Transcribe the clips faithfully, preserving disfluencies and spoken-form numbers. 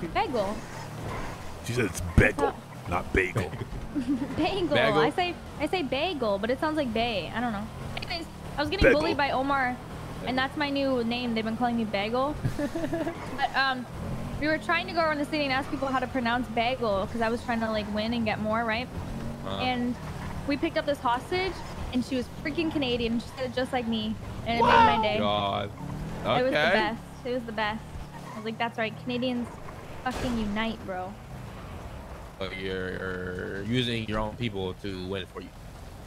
Bagel. Bagel? She said it's bagel, oh. not bagel. Bagel. Bagel. I say I say bagel, but it sounds like bay. I don't know. Anyways, I was getting bagel. bullied by Omar, and that's my new name. They've been calling me Bagel. But um, we were trying to go around the city and ask people how to pronounce bagel because I was trying to like win and get more, right? Uh. And we picked up this hostage, and she was freaking Canadian. She said it just like me, and it wow. made my day. God. Okay. It was the best. It was the best. I was like, that's right, Canadians fucking unite, bro. You're using your own people to win for you.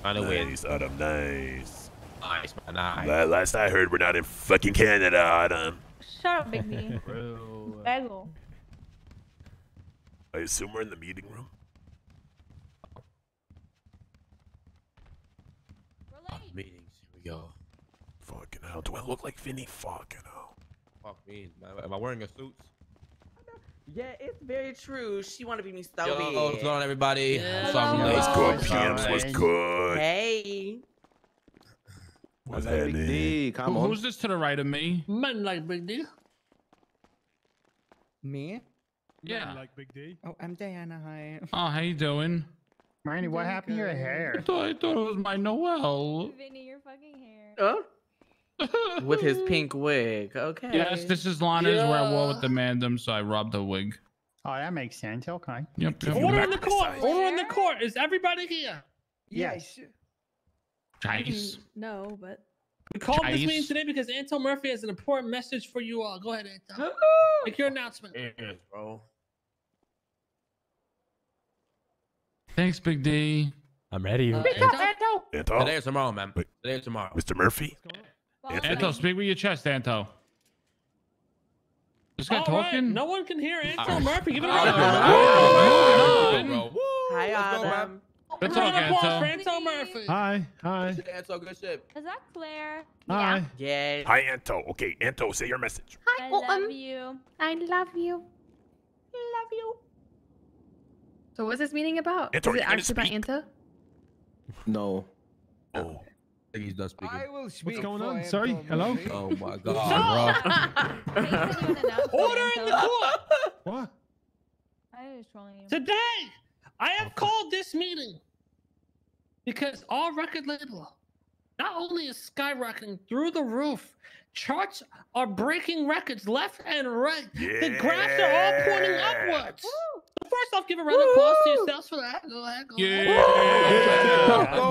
Find a nice, way. Nice, Autumn. Nice. Nice, man. Nice. Last I heard, we're not in fucking Canada, Autumn. Shut up, Big D. Bro. Bagel. I assume we're in the meeting room. We're late. Meetings. Here we go. Fucking hell. Do I look like Vinny? Fucking hell. Fuck me. Am I wearing a suit? Yeah, it's very true. She want to be me stubby. Yo, what's going on, everybody? Yeah. What's good, P Ms? What's good? Hey. What's that, Big D? Come on. Who's this to the right of me? Man like Big D. Me? Yeah. Man like Big D. Oh, I'm Diana. Hi. Oh, how you doing? Randy, what happened to your hair? I thought, I thought it was my Noel. Vinny, your fucking hair. Huh? With his pink wig. Okay. Yes, this is Lana's yeah. where I wore with the mandem, so I robbed the wig. Oh, that makes sense. Okay. Yep. yep. Order in the court. Order in the court. Is everybody here? Yes. Nice. No, but. We called Chice. this meeting today because Anto Murphy has an important message for you all. Go ahead, Anto. Make your announcement. Yes, bro. Thanks, Big D. I'm ready. Uh, Anto. Anto. Anto. Today or tomorrow, man. Today or tomorrow. Mister Murphy. Anto, Anto, speak with your chest, Anto. This guy All talking? Right. No one can hear Anto uh, Murphy. Give it a round of applause. Hi, Adam. Good talk, Anto. For Anto Murphy. Hi, hi. Good shit, Anto. Good shit. Is that Claire? Hi. Yeah. Hi, Anto. Okay, Anto, say your message. Hi, I love you. I love you. I love you. So what's this meeting about? Anto, is it actually about Anto? No. Oh. He's done speaking. I will speak. What's going on? Anto Sorry. Murphy. Hello? Oh my God, bro. Order in the court. What? I was trolling you. Today, I have oh, called this meeting because our record label not only is skyrocketing through the roof, charts are breaking records left and right. Yeah. The graphs are all pointing upwards. Woo. First off, give a round of applause to yourselves for that. Go ahead. Go ahead.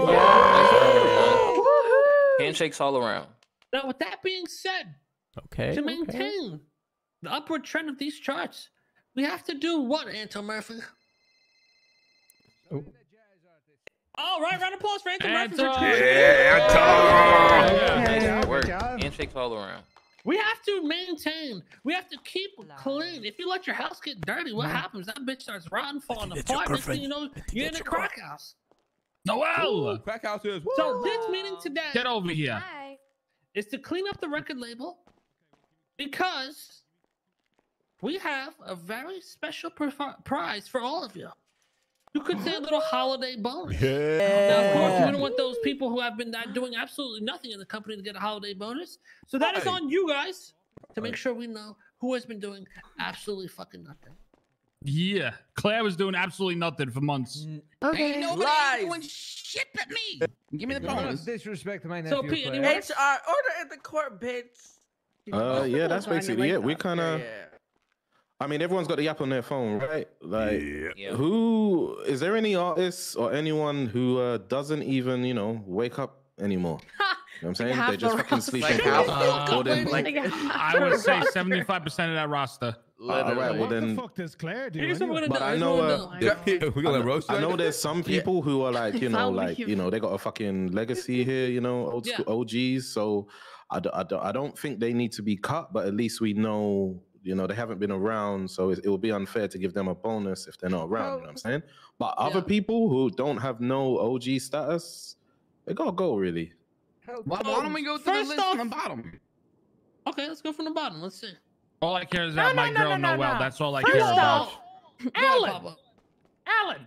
Yeah. Yeah. Handshakes all around. Now, with that being said, okay, to maintain okay. the upward trend of these charts, we have to do what, Anto Murphy? Oh. All right, round of applause for Anto Murphy. Yeah, Anto. Yeah. Yeah. Handshakes all around. We have to maintain. We have to keep clean. If you let your house get dirty, what Man. happens? That bitch starts rotting, falling apart. Next thing you know, you're in a crack house. Noel! Crack house is. So this meeting today. Get over here. Is to clean up the record label because we have a very special prize for all of you. You could say a little holiday bonus. Yeah. Now, of course, we don't want those people who have been not doing absolutely nothing in the company to get a holiday bonus. So that is on you guys to make sure we know who has been doing absolutely fucking nothing. Yeah. Claire was doing absolutely nothing for months. Okay. Ain't nobody Lies. doing shit but me. Give me the bonus. Disrespect to my nephew. So, Pete, H R, order at the court, bitch. Uh, yeah, that's basically it. We kind of... Yeah. I mean, everyone's got the app on their phone, right? Like, yeah. who is there any artists or anyone who uh, doesn't even, you know, wake up anymore? You know what I'm saying? They just fucking sleep in house. Uh, then, like, I would say seventy-five percent of that roster. Uh, all right, well then. What the fuck does Claire do? Anyway? But I know, uh, I know. I know there's some people yeah. who are like, you know, like, you know, they got a fucking legacy here, you know, old yeah. school O Gs. So I, d I, d I don't think they need to be cut, but at least we know. You know, they haven't been around, so it, it would be unfair to give them a bonus if they're not around, you know what I'm saying? But other yeah. people who don't have no O G status, they gotta go, really. Why don't we go through the list off, from the bottom? Okay, let's go from the bottom. Let's see. All I care is about no, my no, girl, no, no, Noelle. No. That's all I First care about. Alan! Alan!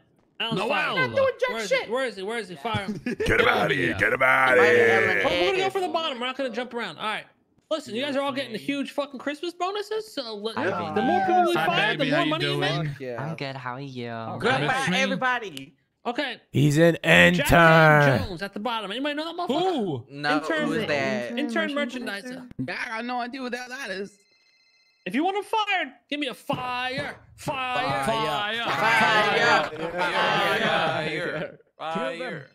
Noelle! Not doing jack where shit! He? Where is he? Where is he? Fire him. Get him out of here! Get him out of here! We're gonna go from the bottom. We're not gonna jump around. All right. Listen, you guys are all getting huge fucking Christmas bonuses. So yeah. The more people we find, the more money you make. Yeah. I'm good. How are you? Oh, good. Bye, everybody. Okay. He's an intern. Jack Jones at the bottom. Anybody know that motherfucker? Who? No, intern, who's that? Intern merchandiser. I got no idea what that, that is. If you want him fired, give me a fire. Fire. Fire. Fire. Fire. Fire. Fire. Fire. Fire.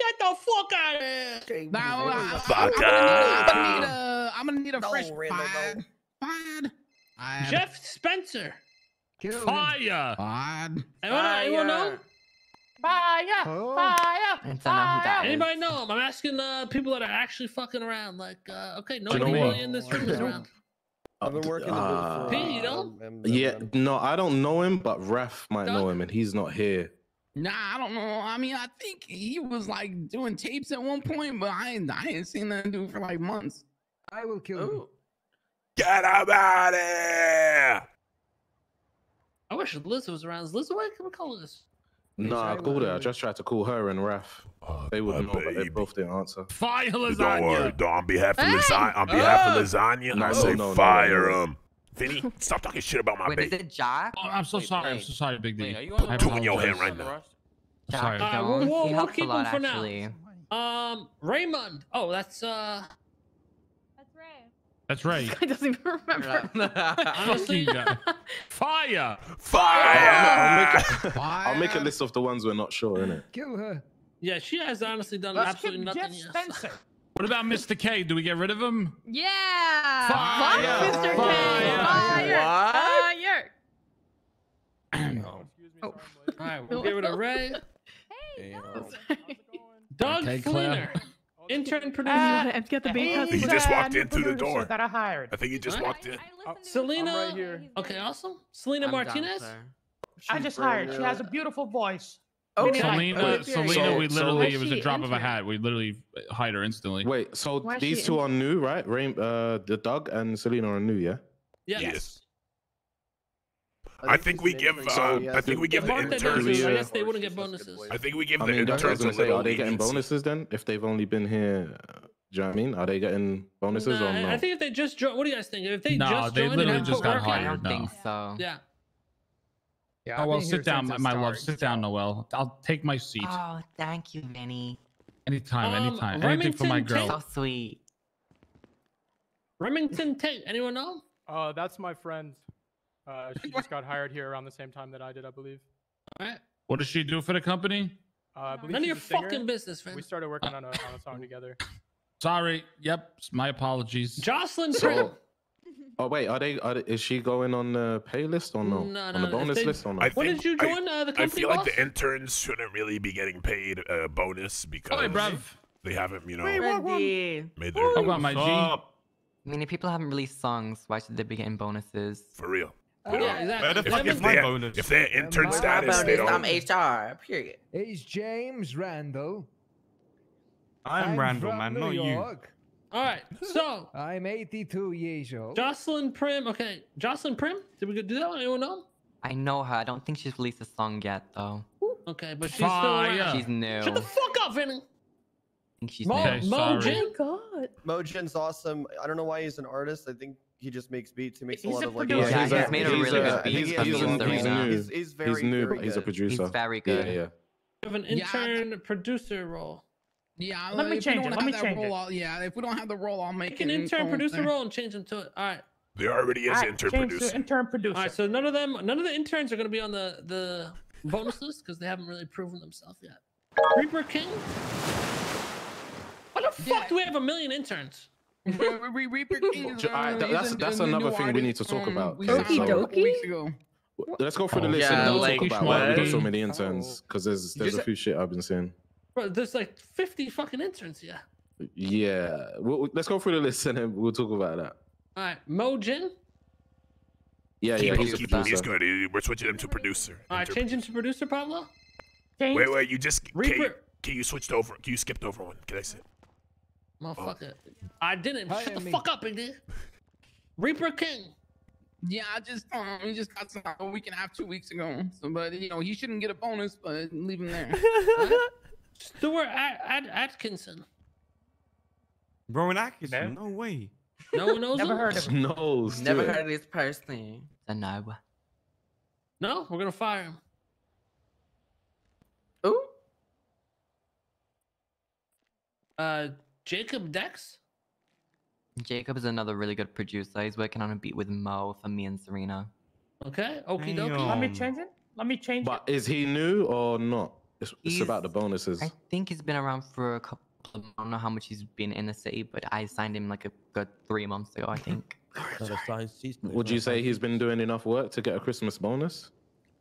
Get the fuck out of here. Now, I, fuck I, I'm, gonna a, I'm gonna need a, I'm gonna need a no, fresh fire. Fire. Fire. Jeff Spencer. Kill fire. Fire. Anyone know? Fire! Oh. Fire! Fire! Anybody know him? I'm asking uh, people that are actually fucking around. Like, uh, okay, no one really in this room is around. I've been working uh, the booth for, uh, P, you know? Yeah, no, I don't know him, but Ref might Doug? know him, and he's not here. Nah, I don't know. I mean, I think he was like doing tapes at one point, but I ain't, I ain't seen that dude for like months. I will kill Ooh. him. Get him out of here! I wish Liz was around. Liz, why can we call this? No, I called her. I just tried to call her and Raf. Uh, they wouldn't know, but they both didn't answer. Fire lasagna! Don't worry, don't, on behalf of hey! lasagna, on behalf oh! of lasagna, no, I say no, no, fire no, no. him. Vinny, stop talking shit about my baby. Is it Jock? Oh, I'm so wait, sorry. Wait. I'm so sorry, Big D. Wait, are you on I'm doing your hair right now. Jock, sorry. Uh, we'll, we'll, we'll keep him for actually. now. Um, Raymond. Oh, that's uh. That's Ray. That's Ray. I don't even remember. Honestly, fire! Fire! I'll make a list of the ones we're not sure, innit? Kill her. Yeah, she has honestly done Let's absolutely nothing. Yes. What about Mister K? Do we get rid of him? Yeah! Fire! Fire. Mister K! Fire! Fire! Fire. Fire. Oh. Oh. Alright, we'll get rid of Ray. Hey, Doug! Doug okay, Flinner. Intern producer. Uh, let's get the beat. I think he just walked in through the door. That I hired. I think he just right. walked in. I, I Selena. Right here. Okay, awesome. Selena I'm Martinez. Down, I just hired. She has a beautiful voice. Okay. Selena, uh, Selena so, we literally, so it was a drop intern? of a hat. We literally hired her instantly. Wait, so why these two intern? are new, right? Ray, uh, the Doug and Selena are new, yeah? Yes. yes. I think, I think we give. Uh, so, yeah, I think we give the interns. Does, I guess they wouldn't get bonuses. I think we give I mean, the interns a little. Are they getting bonuses then? If they've only been here, do you know what I mean? Are they getting bonuses nah, or no? I think if they just joined. What do you guys think? If they no, just joined, they literally just got hired. I don't no. think so. Yeah. Yeah. Oh well, sit down, my start. love. Sit down, Noel. I'll take my seat. Oh, thank you, Vinny. Anytime, um, anytime, Remington anything for my girl. So sweet. Remington Tate. Anyone know? Uh, that's my friend. Uh, she just got hired here around the same time that I did, I believe. All right. What does she do for the company? Uh, I believe None of your fucking business, man. We started working on a, on a song together. Sorry. Yep. My apologies. Jocelyn. So, oh wait, are they? Are, is she going on the pay list or no? No, no. On the bonus they, list or no? I think, when did you join I, uh, the company? I feel boss? like the interns shouldn't really be getting paid a bonus because oh, hey, they haven't, you know, Randy. made their. How about my G? I mean, if people haven't released songs, why should they be getting bonuses? For real. Oh, yeah, exactly. If, if, they have, if they're intern status, they don't. I'm H R, period. It's James Randall. I'm, I'm Randall, man, not you. All right, so. I'm eighty-two years old. Jocelyn Prim, okay. Jocelyn Prim, did we do that one? Anyone know? I know her. I don't think she's released a song yet, though. Okay, but she's Fire. still around. She's new. Shut the fuck up, Vinny. I think she's Mo new. Mojin? Oh, God. Mojin's awesome. I don't know why he's an artist. I think he just makes beats. He makes he's a lot a of like. Yeah, he's, he's a, made a really good beat. He's, he's, he's, he's, he's very he's new, very good. He's a producer. He's very good. Yeah, yeah. You have an intern yeah. producer role. Yeah. Let me change it. Let me change it. I'll, yeah. If we don't have the role, I'll make, make an intern producer thing. role and change them to it. All right. There already is right, intern producer. Intern producer. All right. So none of them, none of the interns are going to be on the the bonus list because they haven't really proven themselves yet. Reaper King. What the fuck do we have a million interns? Reaper King, uh, that's that's another thing we need to talk about. Okie dokie. Let's go through the list and we'll talk about why we got so many interns. Because there's there's a few shit I've been seeing. Bro, there's like fifty fucking interns here. Yeah. We'll, let's go through the list and then we'll talk about that. All right, Mojin. Yeah, yeah, he's, he's, he's good. We're switching him to producer. All right, change him to producer, Pablo. Change. Wait, wait, you just Reaper. Can you, can you switched over? Can you skipped over one? Can I sit? Motherfucker. Oh. I didn't. Hi, Shut the me. fuck up, Big D. Reaper King. Yeah, I just um, we just got some a week and a half, two weeks ago. So, but you know, he shouldn't get a bonus, but leave him there. Right. Stuart Ad Ad Atkinson. Rowan Atkinson? No way. No one knows. Never him? heard of him. Knows, Never dude. heard of this person. No. No, we're gonna fire him. Ooh. Uh, Jacob Dex. Jacob is another really good producer. He's working on a beat with Mo for me and Serena. Okay. Okie dokie. Let me change it. Let me change but it. But is he new or not? It's, it's about the bonuses. I think he's been around for a couple. I don't know how much he's been in the city, but I signed him like a good three months ago, I think. Sorry. Would you say he's been doing enough work to get a Christmas bonus?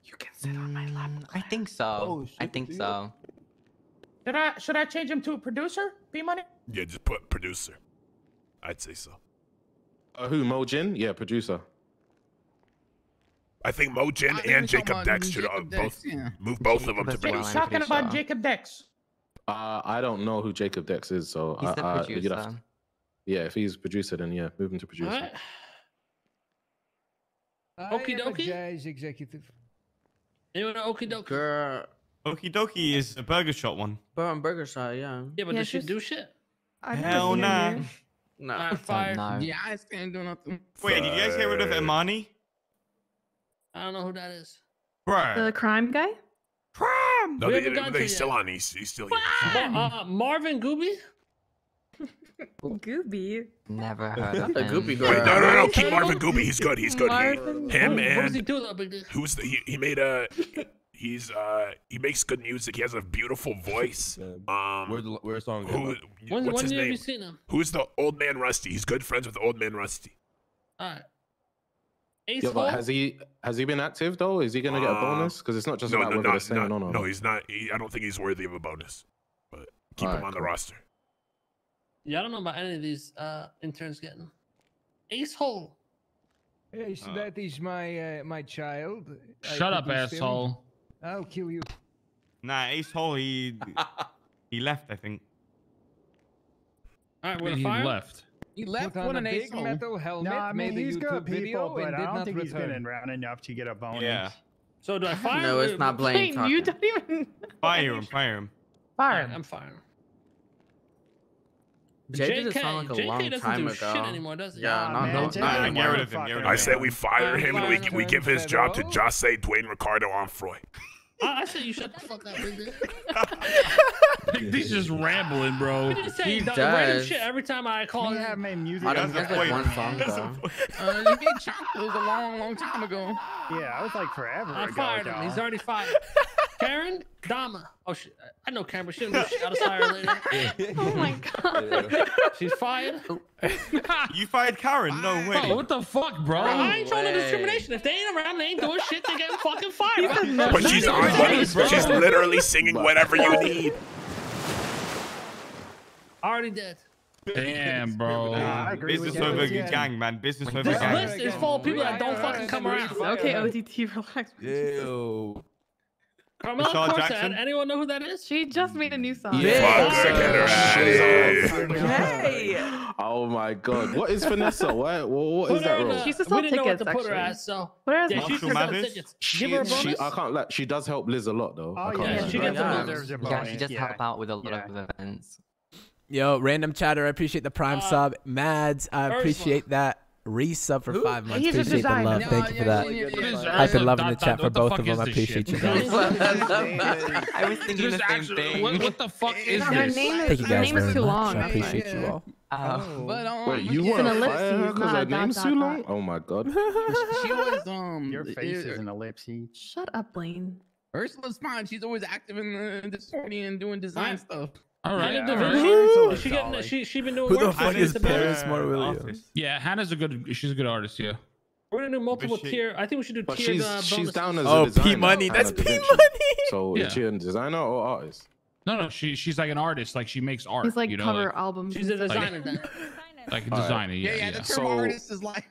You can sit on my lap. I think so. Oh, I think dude. so. Should I should I change him to a producer? B Money? Yeah, just put producer. I'd say so. Uh, who, Mojin? Yeah, producer. I think Mojin I think and Jacob Dex should Jacob Dex, both yeah. move both Jacob of them to producer. He's talking about Jacob Dex. Uh, I don't know who Jacob Dex is, so he's I, the I, producer. I to, yeah, if he's producer, then yeah, move him to producer. Right. Okie dokie. Jazz executive. Anyone know Okie dokie? Girl. Okie dokie is a burger shop one. But on burger side, yeah. Yeah, but yeah, does she do shit? I Hell nah. Nah. I fired. Nah. Yeah, I can't do nothing. Wait, did you guys get rid of Imani? I don't know who that is. Bruh. The crime guy. Prime. No, they, they, he's still yet. on. He's, he's still. Uh, Marvin Gooby. Gooby. Never heard of him. Gooby girl. Wait, no, no, no. Keep Marvin Gooby. He's good. He's good. Marvin, he, him what, and what does he do though, Big D? Who's the? He, he made a. He's uh. He makes good music. He has a beautiful voice. Um. Where's where's song? Who, when's, what's his name? Have you seen him? Who's the old man Rusty? He's good friends with old man Rusty. All right. Ace yeah, has he has he been active though? Is he gonna get a bonus? Because it's not just no, about no, whether not, they're singing not, or not. No, he's not. He, I don't think he's worthy of a bonus. But keep right, him on cool. the roster. Yeah, I don't know about any of these uh, interns getting Ace Hole. Yes, uh, that is my uh, my child. Shut I up, asshole! Him. I'll kill you. Nah, Ace Hole. He he left, I think. All right, we're fired. He left. He left on an ace metal helmet. No, I mean, he's good people, but I don't think he's been around enough to get a bonus. Yeah. So do I fire him? No, it's not blame. You don't even fire him. Fire him. Fire him. I'm firing. J K doesn't sound like a long time ago. Shit anymore, does he? Yeah, not anymore. I say we fire him and we we give his job to Jose, Dwayne, Ricardo, Onfroy. I said you shut the fuck up, Big D. He's just rambling, bro. He does random shit every time I call him. Yeah, man, music. I don't know like one song though. Uh, you get chopped. It was a long, long time ago. Yeah, I was like forever I ago. I fired him. He's already fired. Karen Dama. Oh shit. I know Karen, but she didn't know she got a fire later. Oh my god. Yeah. She's fired. You fired Karen? No way. Oh, what the fuck, bro? I ain't showing no discrimination. If they ain't around, they ain't doing shit. They getting fucking fired. Bro. But she's on. She's literally singing whatever you need. Already dead. Damn, bro. Nah, business over gang, gang, man. Business over gang. This list is full of people that don't fucking come around. Okay, O D T, relax. Ew. Carmella Corset, anyone know who that is? She just made a new song. Yeah. Fuck her, get her out of here. Hey. Oh my god. What is Vanessa? What, what is that role? She's just on tickets, what to put her ass, so. Where is yeah, she's just on tickets. Give her a bonus. She, I can't lie. She does help Liz a lot, though. Oh, yeah. yeah. She gets yeah. deserves a bonus. Yeah, she just yeah. helps out with a lot yeah. of events. Yo, random chatter, I appreciate the prime uh, sub. Mads, I appreciate that. Resub for Who? five months. He's appreciate the love. No, Thank you yeah, for that. Yeah, yeah, yeah. I've been loving the chat for both of them. I appreciate you guys. I was thinking the same thing. What, what the fuck is this? Her name is, Thank you guys her name is too much. long. I appreciate yeah. you all. Oh. But, um, Wait, you want to fire her because her name's too long? Oh my god. She was um. Your face is an ellipsis. Shut up, Blaine. Ursula's fine. She's always active in the Discordian and doing design stuff. All right. Yeah, Hannah she getting, she she been doing Who work the fuck is Paris Moore Williams? Yeah, Hannah's a good. She's a good artist. Yeah. We're gonna do multiple she, tier. I think we should do tier. She's, uh, she's down as oh, a designer. Oh, P Money. That's P Money. So yeah. Is she a designer or artist? No, no. She she's like an artist. Like she makes art. She's like you know, cover like, albums. She's a designer. Like, then. like a designer. Right. Yeah, yeah. yeah. The term so, artist is like.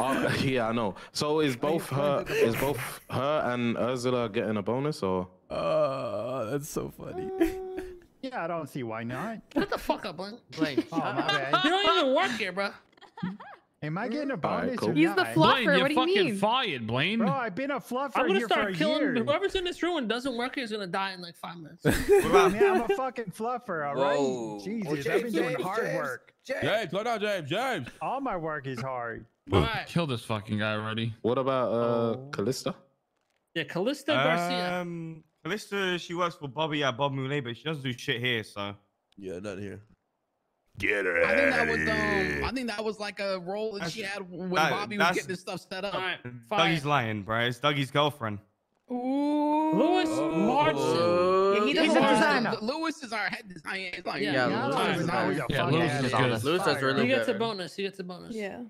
uh, yeah, I know. So is both her is both her and Ursula getting a bonus or? Uh, that's so funny. Yeah, I don't see why not. Shut the fuck up, Blaine. Blaine. Oh, my bad. You don't even work here, bro. Am I getting a bonus? Right, cool. He's not? the fluffer. Blaine, what do you mean? You're fucking fired, Blaine. Bro, I've been a fluffer. I'm gonna here start for killing. Years. Whoever's in this room and doesn't work is gonna die in like five minutes. Man, I'm a fucking fluffer, all right? Whoa. Jesus, oh, James, I've been doing James, hard James, work. James, James, slow down, James. James. All my work is hard. All right. Kill this fucking guy already. What about uh, oh. Callista? Yeah, Callista um, Garcia. Um, Callista, she works for Bobby at Bob Moulet, but she doesn't do shit here, so. Yeah, not here. Get her I think that was um, I think that was like a role that that's, she had when that, Bobby was getting this stuff set up. All right, Dougie's lying, bro. It's Dougie's girlfriend. Ooh, Lewis oh. Martin. Yeah, he He's a designer. Lewis is our head designer. It's like, yeah, yeah, Lewis is always a yeah, Lewis is good. Lewis is really good. He gets a bonus. He gets a bonus. Yeah.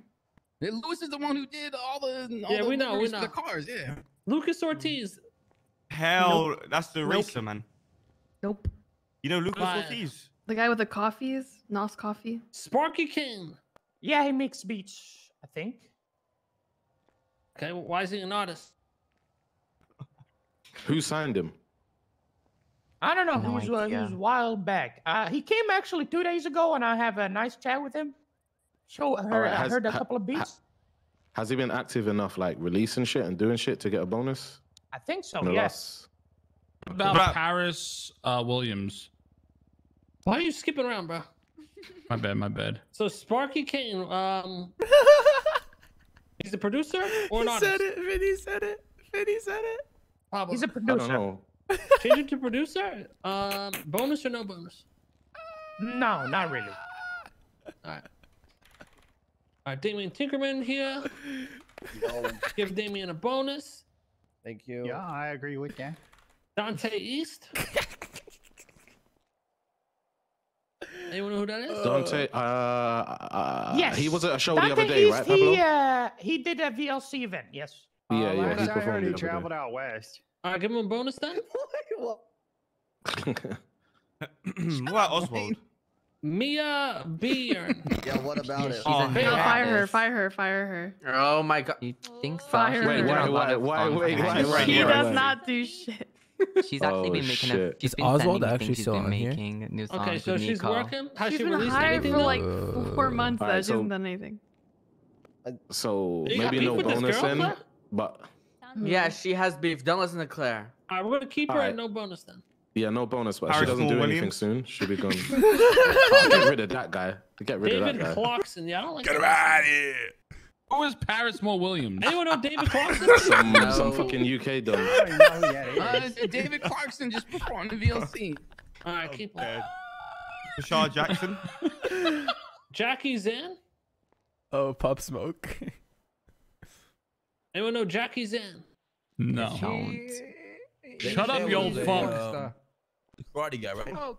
Lewis is the one who did all the all yeah, the, we know, we know. the cars. Yeah. Lucas Ortiz. Hell, nope. that's the nope. racer, man. Nope. You know Lucas uh, Ortiz. The guy with the coffees, Nos Coffee. Sparky King. Yeah, he makes beats, I think. Okay, well, why is he an artist? Who signed him? I don't know. No who's uh, who's wild back. Uh, he came actually two days ago, and I have a nice chat with him. Show her. Right, has, I heard a ha, couple of beats. Ha, has he been active enough, like releasing shit and doing shit to get a bonus? I think so. No yes. What about but, Paris uh, Williams? Why are you skipping around, bro? My bad, my bad. So Sparky Kane, um, he's the producer or not? He said it. Vinny said it. Vinny said it. Probably. He's a producer. I don't know. Change him to producer. Um, bonus or no bonus? No, not really. All right. All right, Damien Tinkerman here. No. Give Damien a bonus. Thank you. Yeah, I agree with that. Dante East. Anyone know who that is? Dante, uh, uh yes. He was at a show Dante the other day, East, right? He, uh, he did a V L C event, yes. Yeah, uh, yeah. He I heard he traveled day. out west. All right, give him a bonus then. What? What, Oswald? Mia Beard. Yeah, what about it? Oh, fire her, fire her, fire her. Oh my God. You think so? Fire wait, her. Wait, why, wait, wait, wait. She does not do shit. She's actually oh, been making shit. a she's been Oswald actually still on making here? New songs okay, so she's Nico. working. Has she's she been hired for though? like four months though. Right, so, she hasn't done anything. So maybe no bonus girl, then. But yeah, she has beef. Don't listen to Claire. Alright, we're gonna keep All her right. at no bonus then. Yeah, no bonus, but Our she doesn't do Williams. anything soon. She'll be gone. Oh, get rid of that guy. Get rid David of that guy. David Clarkson. Yeah, I don't like get him out of here. Who is Paris Moore Williams? Anyone know David Clarkson? Some, no. some fucking U K dumb. uh, David Clarkson just performed the V L C. All right, oh, keep on. Rashad Jackson. Jackie Zan. Oh, Pop Smoke. Anyone know Jackie Zan? No. Don't. Shut up, you old fuck. Party guy, right? Oh.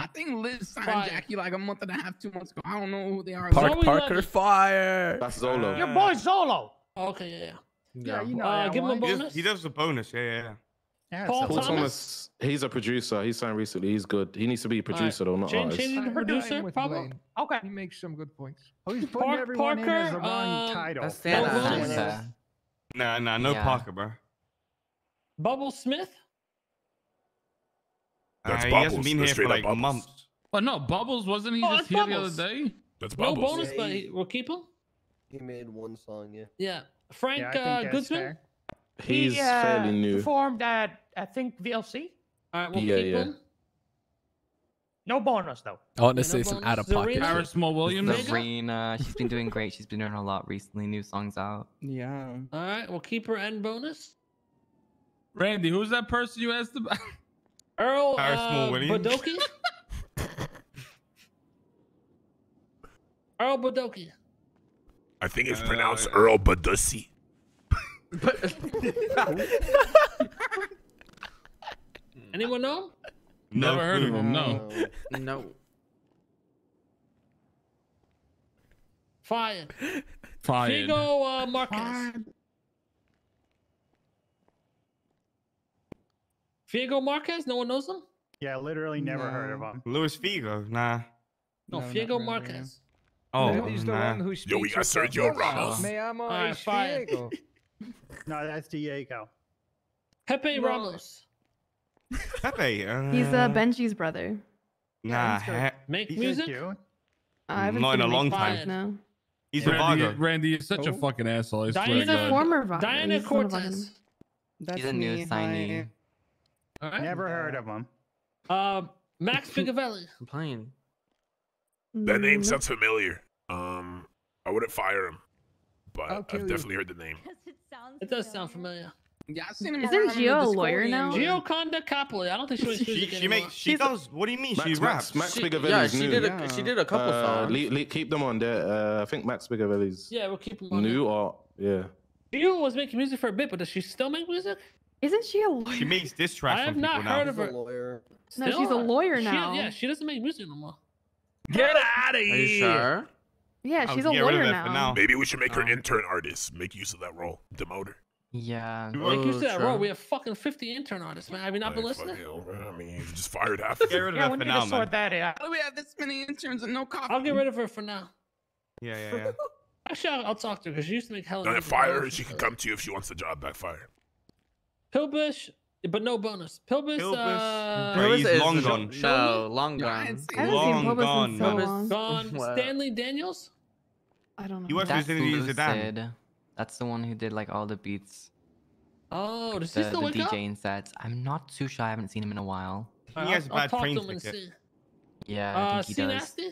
I think Liz signed fire. Jackie like a month and a half, two months ago. I don't know who they are. Park, Parker, like... fire. That's Zolo. Your boy Zolo. Okay, yeah, yeah. Yeah, you know. Uh, give him a bonus. He does a bonus, yeah, yeah. yeah Paul, Paul Thomas. Thomas. He's a producer. He signed recently. He's good. He needs to be a producer, right. though, not Change, artist. Changing producer, probably. Okay. He makes some good points. Oh, he's putting Park, everyone Parker, in as the wrong um, title. That's that. Nah, nah, no yeah. Parker, bro. Bubble Smith. That's uh, Bubbles. He hasn't been That's here for like Bubbles. months. But no, Bubbles wasn't he oh, just here Bubbles. the other day? That's Bubbles. No bonus, yeah, but he, we'll keep him. He made one song, yeah. Yeah, Frank yeah, uh, Goodsman. He's he, uh, fairly new. Performed at I think V L C. All right, we'll yeah, keep yeah. him. No bonus though. I want to yeah, say no some bonus. out of pocket. Paris Moore Williams. Zarina, she's been doing great. She's been doing a lot recently. New songs out. Yeah. All right, we'll keep her end bonus. Randy, who's that person you asked about? Earl uh, Bodoki? Earl Bodoki. I think it's uh, pronounced yeah. Earl Bodosi. Anyone know? Never no, heard of him, no. No. no. Fired. Fired. Figo uh, Marquez. Fired. Figo Marquez? No one knows him? Yeah, literally never no. heard of him. Luis Figo? Nah. No, no Figo really, Marquez. Yeah. Oh, he's the nah. one who speaks. Yo, we got Sergio Ramos. Me amo right, Figo. No, that's Diego. Pepe no. Ramos. Pepe. Uh... He's uh, Benji's brother. Nah. He, Make music? I haven't Not seen in a long time. Now. He's yeah. a Randy, Vargo. Randy is such oh. a fucking asshole. I Diana, swear to former Vargo. Diana Cortez. That's He's a new signee. Right. Never heard of him. Uh, Max Picavelli. I'm playing. That name sounds familiar. Um, I wouldn't fire him, but I've definitely you. heard the name. It, it does sound familiar. Yeah, I've seen him. Isn't Gio a lawyer now? Gioconda Copley. I don't think she was. She, she makes. She does. What do you mean? Max, she raps. Max, Max Picavelli. Yeah, she new. did. A, yeah. She did a couple uh, songs. Le, le, keep them on there. Uh, I think Max Picavelli's. Yeah, we'll keep them on. New there. Or yeah. Gio was making music for a bit, but does she still make music? Isn't she a lawyer? She makes diss tracks. I have not heard now. of her. Lawyer. No, still? She's a lawyer now. She, yeah, she doesn't make music no more. Get out of here! Are you sure? Yeah, she's a lawyer now. now. Maybe we should make oh. her intern artist. Make use of that role. Demote her. Yeah. Make like use of that role. We have fucking fifty intern artists, man. Have you not been listening? Hell, I mean, you just fired half. Get rid of yeah, her for now, man. Sort that out. Oh, we have this many interns and no coffee. I'll get rid of her for now. Yeah, yeah, yeah. Actually, I'll, I'll talk to her because she used to make hell. Don't fire her. She can come to you if she wants the job back. Fire. Pillbush, but no bonus. Pillbush, Pillbush uh, bro, he's is long gone. No, long gone. I haven't seen Pillbush in so long. Gone. Wow. Stanley Daniels? I don't know. He works with Zidane. That's the one who did like all the beats. Oh, does the, he still the wake D J up? insets. I'm not too sure. I haven't seen him in a while. He has a bad train ticket. Yeah, uh, I think he does. Nasty?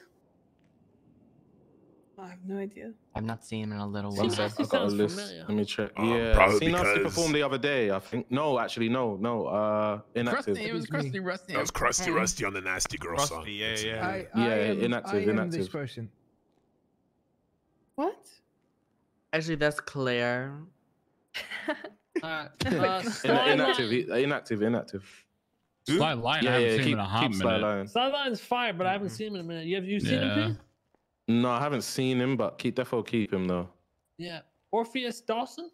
I have no idea. I've not seen him in a little while. I got a list. Familiar. Let me check. Oh, yeah, C Nasty performed the other day, I think. No, actually, no, no. Uh, inactive. Krusty, it was Krusty Rusty. That was Krusty Rusty on the Nasty Girl Krusty, song. Yeah, yeah. I, I yeah, am, inactive, I am inactive. This person. What? Actually, that's Claire. uh, uh, Sly inactive, inactive, inactive. Sly Lion, yeah, I haven't yeah, seen keep, him in a hot Sly minute. Sly Lion's fired, but I haven't mm-hmm. seen him in a minute. You have you seen yeah. him? Please? No, I haven't seen him, but keep, therefore keep him though. Yeah, Orpheus Dawson.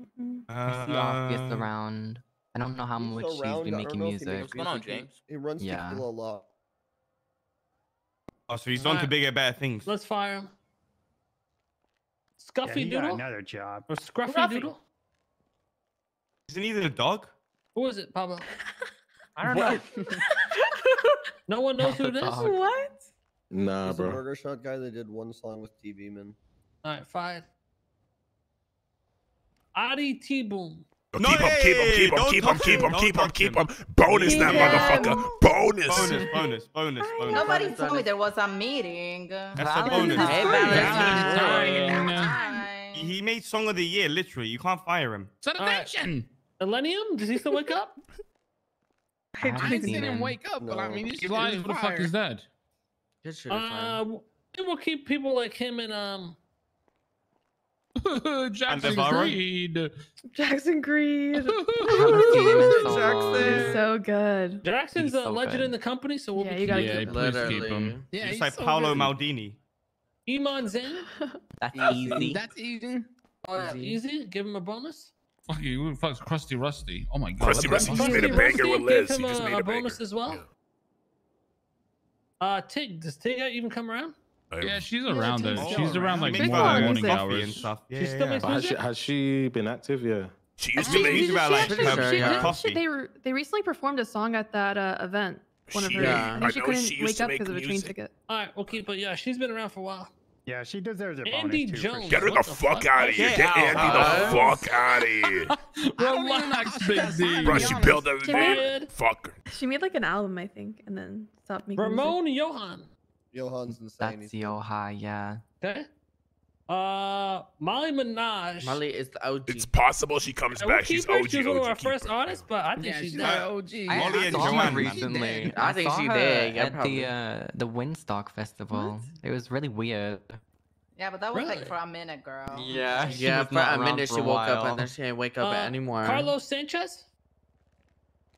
Mm-hmm. uh, no, Orpheus around. I don't know how much she's been making music. What's going on, James? It runs yeah. people a lot. Oh, so he's on to bigger, bad things. Let's fire him. Scuffy yeah, he Doodle. Got another job. Or Scruffy Ruffy. Doodle. Isn't he the dog? Who is it, Pablo? I don't what? know. No one knows who this. What? Nah, He's bro. The Burger Shot guy that did one song with T V Man. All right, fine. Adi T Boom. No, keep him, keep him, keep him, keep him, keep him, keep him, keep him. Bonus yeah. that motherfucker. Bonus. Bonus, bonus, bonus, bonus. Nobody told me there was a meeting. That's Valentine's. a bonus. Hey, Valentine. Valentine. He made Song of the Year, literally. You can't fire him. Celebration. Right. Millennium? Does he still wake up? I, I didn't see him wake up, no. but I mean, he's lying. What the fuck is that? Uh, we'll keep people like him and um Jackson Creed. Jackson Creed. Jackson, so good. Jackson's so a legend good. in the company, so we'll yeah, be you gotta yeah, keep, him. keep him. Yeah, he's, he's like so Paolo good. Maldini. Iman Zen. That's easy. That's easy. Oh, that's easy. Give him a bonus. Fuck you, who fucks Krusty Rusty? Oh my god. Krusty Rusty just made a banger with Liz. He just made a bonus as well. Uh, Tig, does Tig even come around? Yeah, she's around. Yeah, she's, she's around like more than morning hours and stuff. Yeah, she still yeah. makes music? Has, she, has she been active? Yeah. She used to make music about like coffee. They were, they recently performed a song at that uh, event. One she, of her. Yeah. And I she know, couldn't she wake up because of a train ticket. All right, we'll keep it. Yeah, she's been around for a while. Yeah, she deserves a bonus. Andy Jones. Get her the fuck out of here. Get Andy the fuck out of here. Relax, Big D. Bro, she built everything. Fuck her. She made like an album, I think, and then. Ramon music. Johan. Johan's insane. That's Johan, yeah. Okay. Uh, Molly Minaj. Molly is the O G. It's possible she comes yeah, back. We'll she's her. O G. She's one of our first artists, but I think yeah, she's, she's not O G. I, Molly I and Johan recently. I, I think she did. Yeah, at probably. the uh, the Windstock Festival. What? It was really weird. Yeah, but that was really? like for a minute, girl. Yeah, she yeah. For a minute, for she woke up and then she didn't wake up uh, anymore. Carlos Sanchez.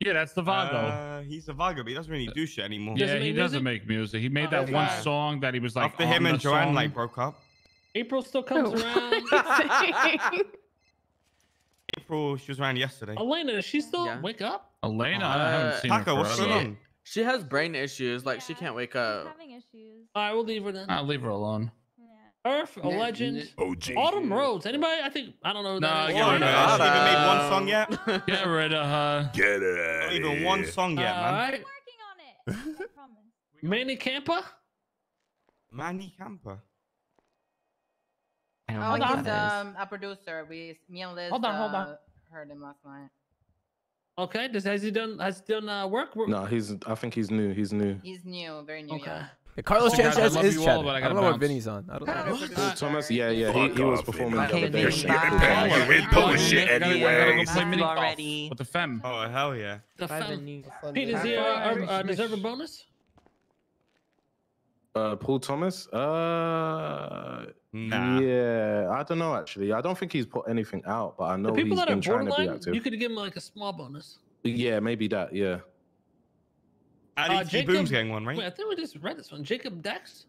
Yeah, that's the Vago. Uh, he's the Vago, but he doesn't really do shit anymore. Yeah, he doesn't make music. He made oh, that one God. song that he was like. After him and Joanne like broke up. April still comes no. around. April, she was around yesterday. Elena, does she still yeah. wake up? Elena, uh, I haven't seen Taco, her. What's she, on? she has brain issues. Like yeah, she can't wake up. Having issues. All right, we'll leave her then. I'll leave her alone. Earth, a legend. O G. Autumn Rhodes. Anybody? I think I don't know. Nah, get rid of her. She even made one song yet. Get rid of her. Get her. Not even one song yet, man. I'm working on it. I promise. Manny Campa. Mandy Camper. I don't oh, know he's um, a producer. We, me and Liz, hold on, uh, hold on. heard him last night. Okay, does has he done has he done uh, work? No, he's. I think he's new. He's new. He's new, very new. Okay. Yeah. Yeah, Carlos oh, Sanchez is all, chatting. I, I don't know what Vinny's on. I don't know. What? Thomas, yeah, yeah, he, he was performing the other day. You're in bullshit anyway. Already. With the femme. Oh hell yeah. The femme. Pete, does he uh, deserve a bonus? Uh, Paul Thomas? Uh, nah. Yeah, I don't know actually. I don't think he's put anything out, but I know he's been trying to be active. You could give him like a small bonus. Yeah, maybe that. Yeah. Uh, Jacob, Boom's getting one, right? Wait, I think we just read this one. Jacob Dex.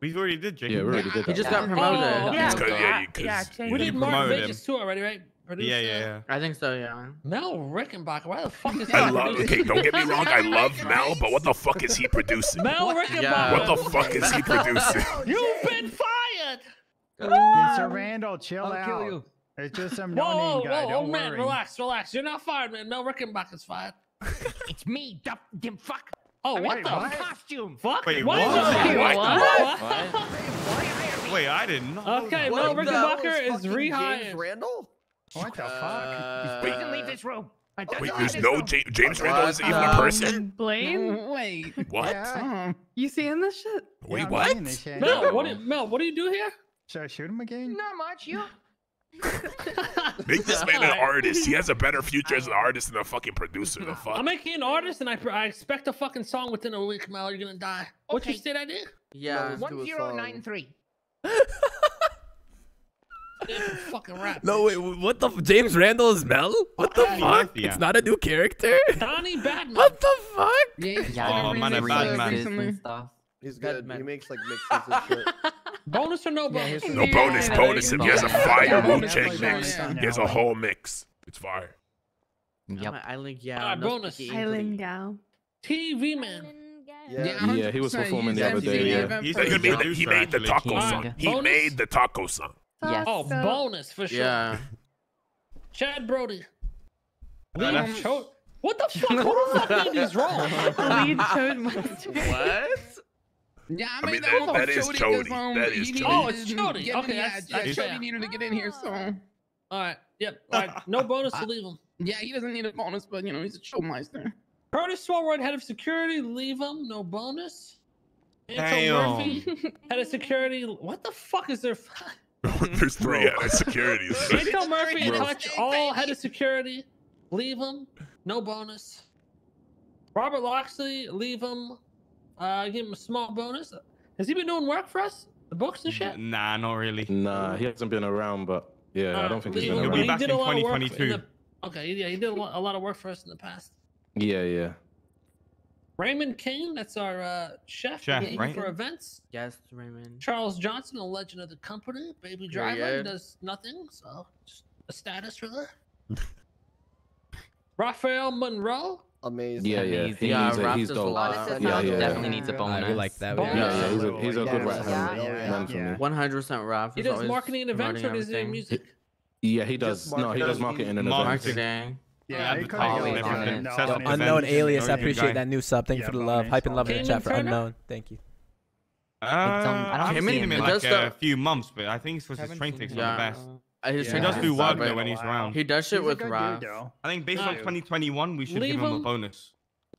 We already did. Jacob. Yeah, we already did. That. He just got promoted. Oh, yeah, yeah, yeah, yeah. We did Mark Vegas too already, right? Producer? Yeah, yeah, yeah. I think so, yeah. Mel Rickenbacker, why the fuck is he? I love. Okay, don't get me wrong, I love Mel, but what the fuck is he producing? Mel Rickenbacker. Yeah. What the fuck is he producing? You've been fired. Mister Randall, chill I'll out. Kill you. It's just some no-name guy. Whoa, don't oh, man, worry. relax, relax. You're not fired, man. Mel Rickenbacker's fired. It's me, dumb, dumb fuck. Oh, I what mean, the what? costume? Fuck. Wait, what? What? What? What? What? What? Wait, I didn't know. Okay, Mel Rickenbacker is rehired. James Randall? What the uh, fuck? Wait, can leave this room. I wait, there's no J James what? Randall isn't um, even a person? Blaine? Wait. What? Yeah. You seeing this shit? Wait, yeah, what? Shit. Mel, what? Mel, what do you do here? Should I shoot him again? Not much, you. Make this man an artist. He has a better future as an artist than a fucking producer. The fuck? I'm making an artist, and I, I expect a fucking song within a week, Mel. You're gonna die. Okay. What you said I did? Yeah. one zero nine three. Fucking rap, no wait, what the f James Randall is Mel? What the fuck? Yeah. It's not a new character. Donnie Badman. What the fuck? Yeah, yeah, oh man, Badman. He's good. He makes like mixes and shit. Bonus or no bonus? No bonus, bonus. If he has a fire Wuchang mix, he has a whole mix. It's fire. Yep. I link yeah. Bonus. I link down. T V man. Yeah, yeah, he was performing the other day. He made the taco song. He made the taco song. Yes. Oh, so, bonus for sure. Yeah. Chad Brody. Lead um, Cho what the fuck? Who the fuck made these wrong? Lead Chode. What? Yeah, I mean, I mean that, that is Chody. That is Chody. Oh, it's Chody. Okay, yeah, Chody yeah. needed to get in here, so. All right. Yep. All right. No bonus to leave him. Yeah, he doesn't need a bonus, but you know he's a showmeister. Curtis Swarwood, head of security, leave him. No bonus. Anto Murphy, head of security. What the fuck is there? There's three head of security. Anto Murphy, touch all head of security. Leave him. No bonus. Robert Loxley, leave him. Uh, give him a small bonus. Has he been doing work for us? The books and shit? Nah, not really. Nah, he hasn't been around, but yeah, uh, I don't think he's been around. He'll be back in twenty twenty-two. Okay, yeah, he did a lot, a lot of work for us in the past. Yeah, yeah. Raymond Kane, that's our uh, chef, chef yeah, right? for events. Yes, Raymond. Charles Johnson, a legend of the company. Baby Driver yeah, yeah. does nothing, so just a status for that. Raphael Monroe. Amazing. Yeah, yeah. Amazing. He yeah, yeah, he's dope. Yeah, yeah, yeah. Definitely needs a bonus. Uh, we like that. Bonus. Yeah, yeah, he's a, he's a yeah, good yeah, yeah, yeah, yeah. one hundred percent Raph. He does marketing and events, or is he music? Yeah, he does. No, he does marketing and events. Marketing. Yeah, yeah, on on Yo, unknown alias, I appreciate that new sub. Thank yeah, you for the love. Hype and love in the chat for unknown. Thank you. Uh, I haven't seen him in like a few months, but I think he's supposed to train things yeah. the best. Uh, his yeah. He does do work though when he's around. He does shit he's with Rob. I think based no. on twenty twenty-one, we should leave give him, him a bonus.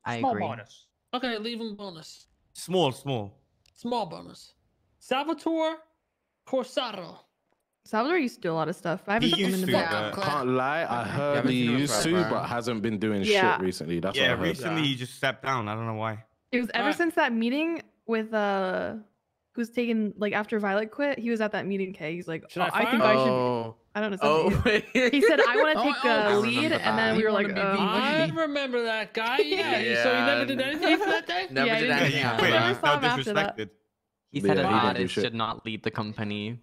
I agree. Small bonus. Okay, leave him bonus. Small, small. Small bonus. Salvatore Corsaro. Salvador used to do a lot of stuff. I haven't seen him in the back. Can't lie, I heard yeah, he used to, bro. but hasn't been doing yeah. shit recently. That's yeah, what I heard. recently yeah. he just stepped down. I don't know why. It was ever right. since that meeting with uh, who's taken like after Violet quit. He was at that meeting. K, he's like, oh, I, I think him? I should. Oh. I don't know. Something. Oh, he said I want to take the lead, and then we were like, oh, I remember that guy. Yeah. yeah. So he never did anything for that day. Never yeah, did anything. Yeah, yeah. Never saw him after that. He said an artist should not lead the company.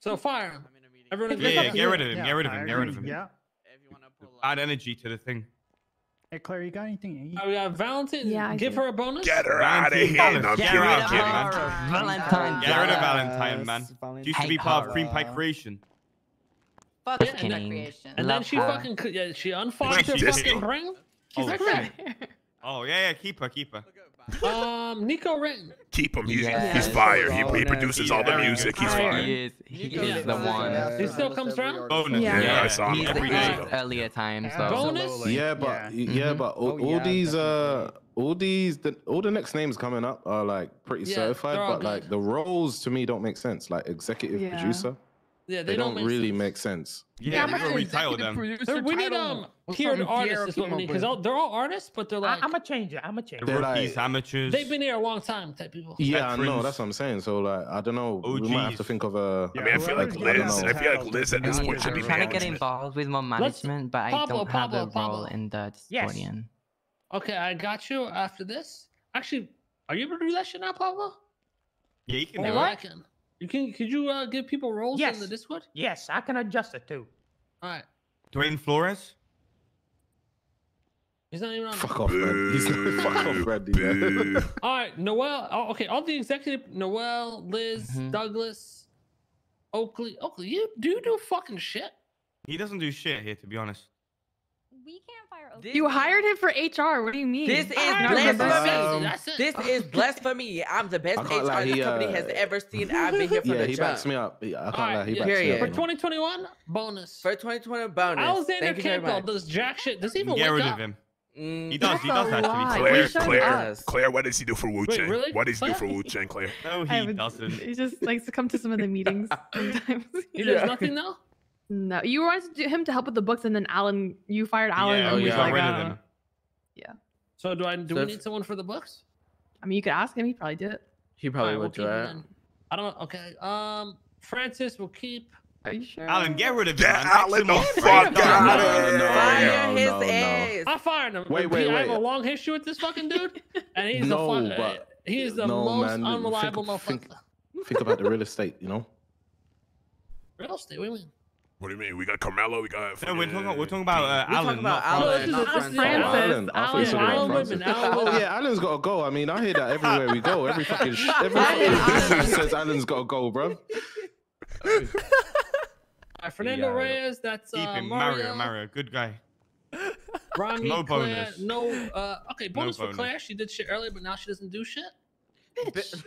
So fire him. Everyone yeah, yeah, get rid of him. Yeah, get rid of him. Get rid of him. Yeah. Add energy to the thing. Hey, Claire, you got anything? Oh, yeah, Valentine. Yeah, give her a bonus. Get her out of here. No, get her out of here, man. Valentine. Get rid of Valentine, man. She used to be part of Cream Pie Creation. Fuck yeah, creation. And then she fucking yeah, she unfogged her fucking ring. She's like, oh yeah, yeah, keep her, keep her. Um, Nico Renton. Keep him. He's, yeah, he's fire. He, he produces all the music. He's fire. He is. He Nico is the one. Yeah. He still comes around. Bonus. Yeah. yeah, I saw him he's every day. Earlier time. So. Bonus. Yeah, but yeah, but all, all these uh. All these, the, all the next names coming up are like pretty yeah, certified, but good. like the roles to me don't make sense. Like executive yeah. producer, yeah, they, they don't, don't make really sense. make sense. Yeah, yeah they retitle them. Producer, we need um tiered artists because they're all artists, but they're like I, I'm a changer. I'm a changer. They're rookies, like, amateurs. They've been here a long time, type people. Yeah, I know. That's what I'm saying. So like, I don't know. O Gs. We might have to think of a. Yeah, I mean, I feel like Liz. I feel like Liz at this point should be. I'm trying to get involved with more management, but I don't have a role in the Discordian. Okay, I got you after this. Actually, are you able to do that shit now, Pablo? Yeah, you can do it. Can. You can, could you uh, give people roles yes. in the Discord? Yes, I can adjust it too. All right. Dwayne Flores? He's not even on. Fuck off, man. He's like, fuck off, Randy. Man. All right, Noel. Oh, okay, all the executive, Noel, Liz, mm-hmm. Douglas, Oakley. Oakley, you do do fucking shit. He doesn't do shit here, to be honest. We can't fire Oakley. You hired him for H R. What do you mean? This is blasphemy. Um, this is blasphemy. I'm the best H R lie, the he, company uh, has ever seen. I've been here for yeah, the he job. Yeah, he backs me up. I can't right, lie. He yeah, backs me up. For twenty twenty-one, bonus. For twenty twenty-one, bonus. Alexander Campbell does jack shit. Does he even Get rid of him. Mm, he does. He does actually. Claire, Claire, Claire. What does he do for Wuchang? Really? What does he do for Wuchang, Claire? No, he doesn't. He just likes to come to some of the meetings sometimes. He does nothing though. No, you wanted to do him to help with the books, and then Alan, you fired Alan. Yeah, and yeah, like, uh, yeah. So do I? Do so we need someone for the books? I mean, you could ask him. He probably did it. He probably right, would we'll do it. I don't. Okay. Um, Francis will keep. Are you sure? Alan, get rid of him. Get Alan the fuck out of here. Fire his ass. I fired him. Wait, wait, wait. I have a long history with this fucking dude, and he's no, a fuck, but he is the no, most man. unreliable motherfucker. Think, think, think about the real estate, you know. Real estate. What do you mean? What do you mean? We got Carmelo, we got... No, we're talking, we're talking about uh, Alan. We're talking about Alan. Alan. Oh, yeah, Alan's got a goal. I mean, I hear that everywhere we go. Every fucking... Sh every fucking says Alan's got a goal, bro. All right, Fernando yeah. Reyes, that's uh, Keep him. Mario. Mario, Mario, good guy. Ronnie, no Claire, bonus. No, uh, okay, bonus no for bonus. Claire. She did shit earlier, but now she doesn't do shit. Bitch.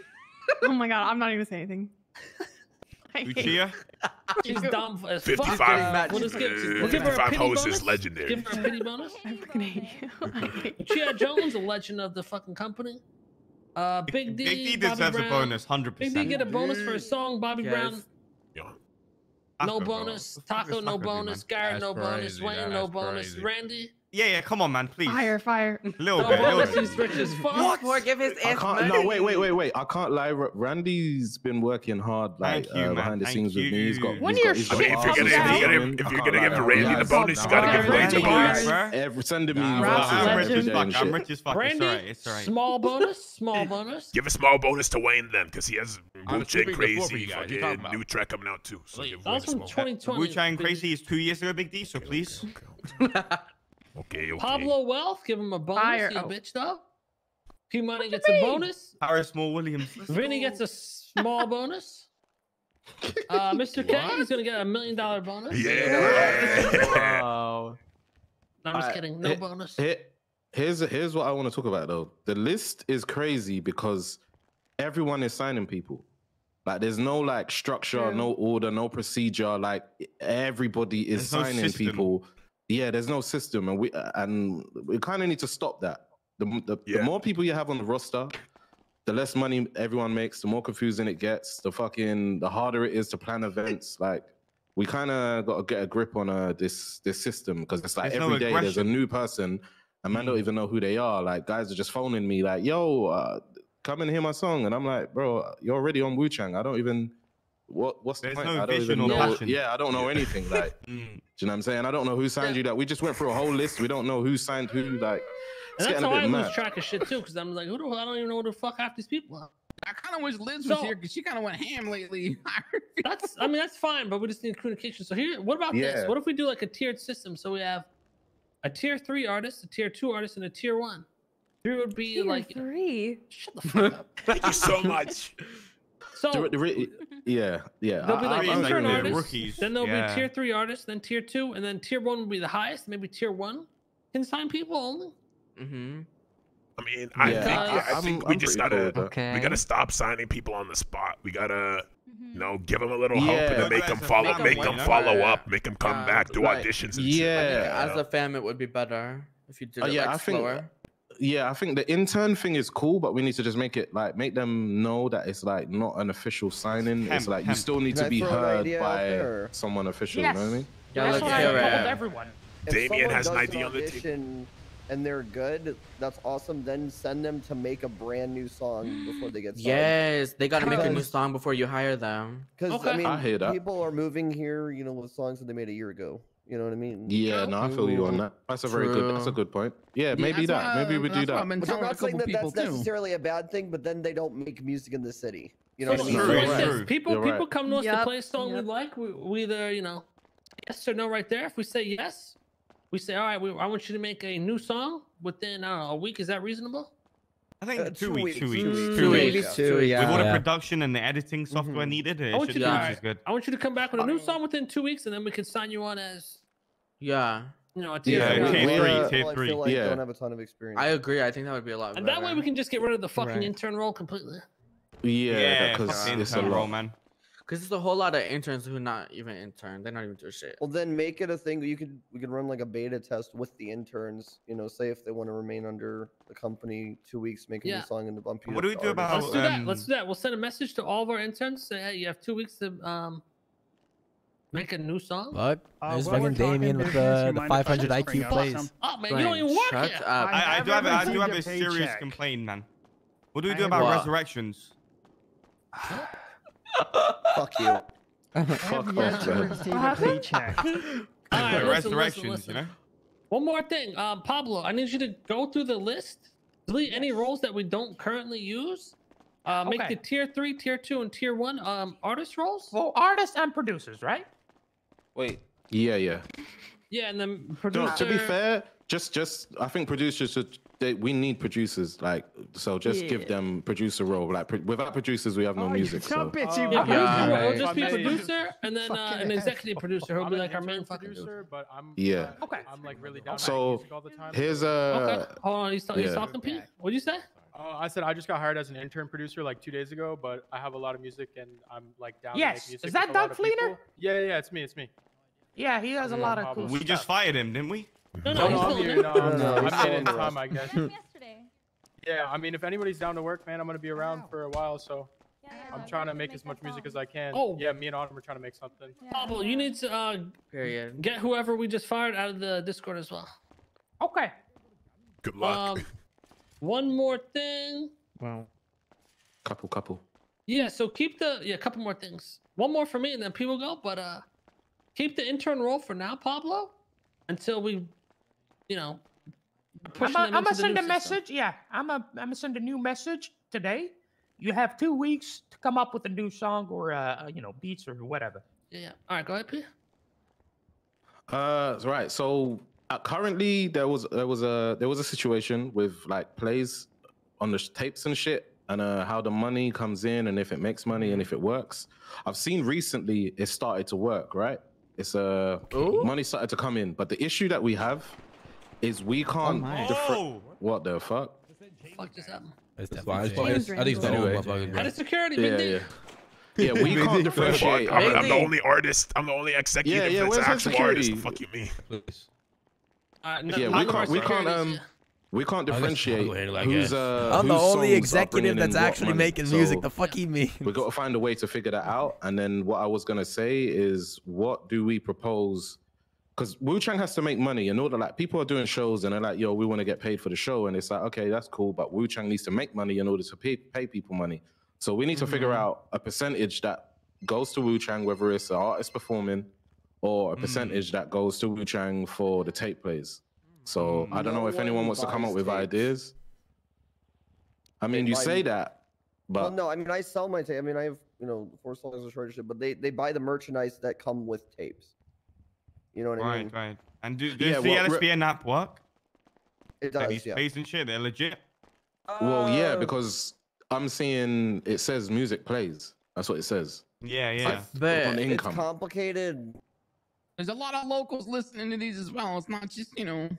Oh my God, I'm not even saying anything. Lucia? She's dumb as fuck. fifty-five, uh, fifty-five hosts is legendary. Give her a pity bonus. I fucking hate you. Lucia Jones, a legend of the fucking company. Uh, Big D, Big D deserves a bonus, one hundred percent. Big D get a bonus for a song, Bobby yes. Brown. Yeah. No bonus. Taco, no bonus. Garrett, no bonus. Wayne, no bonus. Randy. Yeah, yeah, come on, man, please. Fire, fire. A little no, bit, a little bit. Rich as fuck. What? Give his ass money. No, wait, wait, wait, wait. I can't lie. Randy's been working hard, like, you, uh, behind the Thank scenes you. with me. He's got, when he's got, I mean, if you're going to give to Randy yeah, the bonus, you got to give Randy the bonus. Send him nah, well, I'm rich as fuck. I'm rich as fuck. Randy, it's all right. It's all right. Small bonus, small bonus. Give a small bonus to Wayne, then, because he has Wuchang Crazy fucking new track coming out, too. That's from twenty twenty. Wuchang Crazy is two years ago, Big D, so please. Okay, okay. Pablo Wealth, give him a bonus, Fire. you oh. bitch, though. P-Money gets mean? a bonus. Our Small Williams. Vinny gets a small bonus. Uh, Mr. What? K is going to get a million dollar bonus. Yeah. Wow. No, I'm just kidding. No it, bonus. It, here's, here's what I want to talk about, though. The list is crazy because everyone is signing people. Like, there's no, like, structure, yeah. no order, no procedure. Like, everybody is there's signing no people. Yeah, there's no system, and we and we kind of need to stop that. The the, yeah. the more people you have on the roster, the less money everyone makes, the more confusing it gets, the fucking the harder it is to plan events. Like, we kind of got to get a grip on uh, this this system, because it's like there's every no day aggression. there's a new person, and man don't even know who they are. Like, guys are just phoning me like, "Yo, uh, come and hear my song," and I'm like, "Bro, you're already on Wuchang. I don't even." What, what's There's the point? No I don't even know. Passion. Yeah, I don't know anything. Like, mm. do you know what I'm saying? I don't know who signed yeah. you. That we just went through a whole list. We don't know who signed who. Like, and that's how I mad. lose track of shit too, because I'm like, who the hell? I don't even know who the fuck half these people are. I kind of wish Liz so, was here because she kind of went ham lately. that's, I mean, that's fine, but we just need communication. So here, what about yeah. this? What if we do like a tiered system? So we have a tier three artist, a tier two artist, and a tier one. Three would be tier like three. Shut the fuck up. Thank you so much. So, yeah, yeah. There'll be like I, intern like, artists, rookies. then there'll yeah. be tier three artists, then tier two, and then tier one will be the highest. Maybe tier one can sign people only. Mm-hmm. I mean, yeah. I think yeah, I think I'm, we I'm just gotta cool okay. we gotta stop signing people on the spot. We gotta, you know, give them a little yeah. hope and then make them follow, make them follow up, make them come uh, back, do like, auditions. And yeah, shit like that, as you know? a fam, it would be better if you did oh, it yeah, like I slower. Think, yeah, I think the intern thing is cool, but we need to just make it like make them know that it's like not an official signing. It's like you still need to be heard by someone official. You know what I mean? That's what I told everyone. Damien has an I D on the team. And they're good, that's awesome. Then send them to make a brand new song before they get started. Yes, they gotta make a new song before you hire them. Because okay. I mean, I hear that. People are moving here, you know, with songs that they made a year ago. You know what I mean? Yeah, no, I feel you on that. That's a very True. good, that's a good point. Yeah, yeah maybe that, a, maybe we do that. I'm not saying that that's too. necessarily a bad thing, but then they don't make music in the city. You know it's what I mean? True. It's true. People, You're people right. come to us yep. to play a song yep. we like. We, we either, you know, yes or no right there. If we say yes, we say, all right, we, I want you to make a new song within uh, a week. Is that reasonable? I think uh, two, two weeks. weeks. Two weeks. Mm, two weeks. weeks. Two, yeah. With all the production and the editing software mm-hmm. needed, it I want should you to, right. good. I want you to come back with a new song within two weeks, and then we can sign you on as, yeah, you know, a tier yeah, yeah. three. Uh, tier well, three. I feel like yeah. don't have a ton of experience. I agree. I think that would be a lot. And better. that way we can just get rid of the fucking right. intern role completely. Yeah, because yeah, it's a role, man. Cause there's a whole lot of interns who not even intern. They're not even doing shit. Well, then make it a thing. You could we could run like a beta test with the interns. You know, say if they want to remain under the company two weeks, make a yeah. new song and the bump. What do we do about? Let's do that. Um, Let's do that. We'll send a message to all of our interns. Say, hey, you have two weeks to um make a new song. What? Uh, There's fucking Damien with uh, the five hundred I Q plays. Awesome. Oh man, Brian, you don't even work shut here. Up. I, I do have I do have a serious paycheck. complaint, man. What do we do about what? resurrections? Fuck you. Fuck off, man. Resurrections, you know? One more thing. Um, Pablo, I need you to go through the list, delete yes. any roles that we don't currently use, uh, okay. make the tier three, tier two, and tier one um, artist roles. Well, artists and producers, right? Wait. Yeah, yeah. Yeah, and then producer... No, to be fair, just, just, I think producers should... They, we need producers, like, so just yeah. give them producer role. Like, pro without producers, we have no oh, music. So. Bitch, you oh, yeah, yeah, right. We'll just be producer and then uh, an executive producer who'll be like our main fucking producer. But I'm yeah. Uh, okay. I'm like really down. So all the time. here's a. Okay. Hold on, you still yeah. talking, Pete? What did you say? Oh, uh, I said I just got hired as an intern producer like two days ago, but I have a lot of music and I'm like down. Yes. To make music. Is that Doug Fleener? Yeah, yeah, yeah, it's me, it's me. Yeah, he has yeah, a lot of. Cool we stuff. just fired him, didn't we? No, no, no, I'm here, no, no, no. I'm in time, I guess. Yeah, I mean, if anybody's down to work, man, I'm gonna be around wow. for a while, so yeah, I'm trying to make, make as much music as I can. Oh, yeah, me and Autumn are trying to make something. Yeah. Pablo, you need to uh, Period. get whoever we just fired out of the Discord as well. Okay. Good luck. Um, one more thing. Wow. Couple, couple. Yeah, so keep the yeah, couple more things. One more for me, and then people go. But uh, keep the intern role for now, Pablo, until we. You know, I'm gonna send a message. Yeah, I'm a, I'm gonna send a new message today. You have two weeks to come up with a new song or uh, you know, beats or whatever. Yeah, yeah. All right, go ahead, Pete. Uh, right. So uh, currently there was there was a there was a situation with like plays on the tapes and shit, and uh, how the money comes in and if it makes money and if it works. I've seen recently it started to work. Right? It's uh, okay. money started to come in, but the issue that we have. Is we can't oh what the fuck? Fuck this up. It's definitely out of security. Yeah, yeah. yeah, we can't differentiate. I'm, I'm the only artist. I'm the only executive yeah, yeah, that's actual artist. The fuck you mean? Uh, no, yeah, we can't. We can't. Um, we can't differentiate. Who's, uh, I'm the only executive that's actually making music. So the fuck you mean? We got to find a way to figure that out. And then what I was gonna say is, what do we propose? Because Wuchang has to make money in order, like, people are doing shows and they're like, yo, we want to get paid for the show. And it's like, okay, that's cool. But Wuchang needs to make money in order to pay, pay people money. So we need mm-hmm. to figure out a percentage that goes to Wuchang, whether it's the artist performing or a percentage mm-hmm. that goes to Wuchang for the tape plays. So mm-hmm. I don't know no if anyone wants to come up tapes. with ideas. I mean, they you say me. that, but. Well, no, I mean, I sell my tape. I mean, I have, you know, four songs of shortage, but they, they buy the merchandise that come with tapes. You know what right, I mean? Right, right. And do, does yeah, the well, L S P N app work? It does, these yeah. plays and shit, they're legit? Uh, well, yeah, because I'm seeing it says music plays. That's what it says. Yeah, yeah. But on income. It's complicated. There's a lot of locals listening to these as well. It's not just, you know...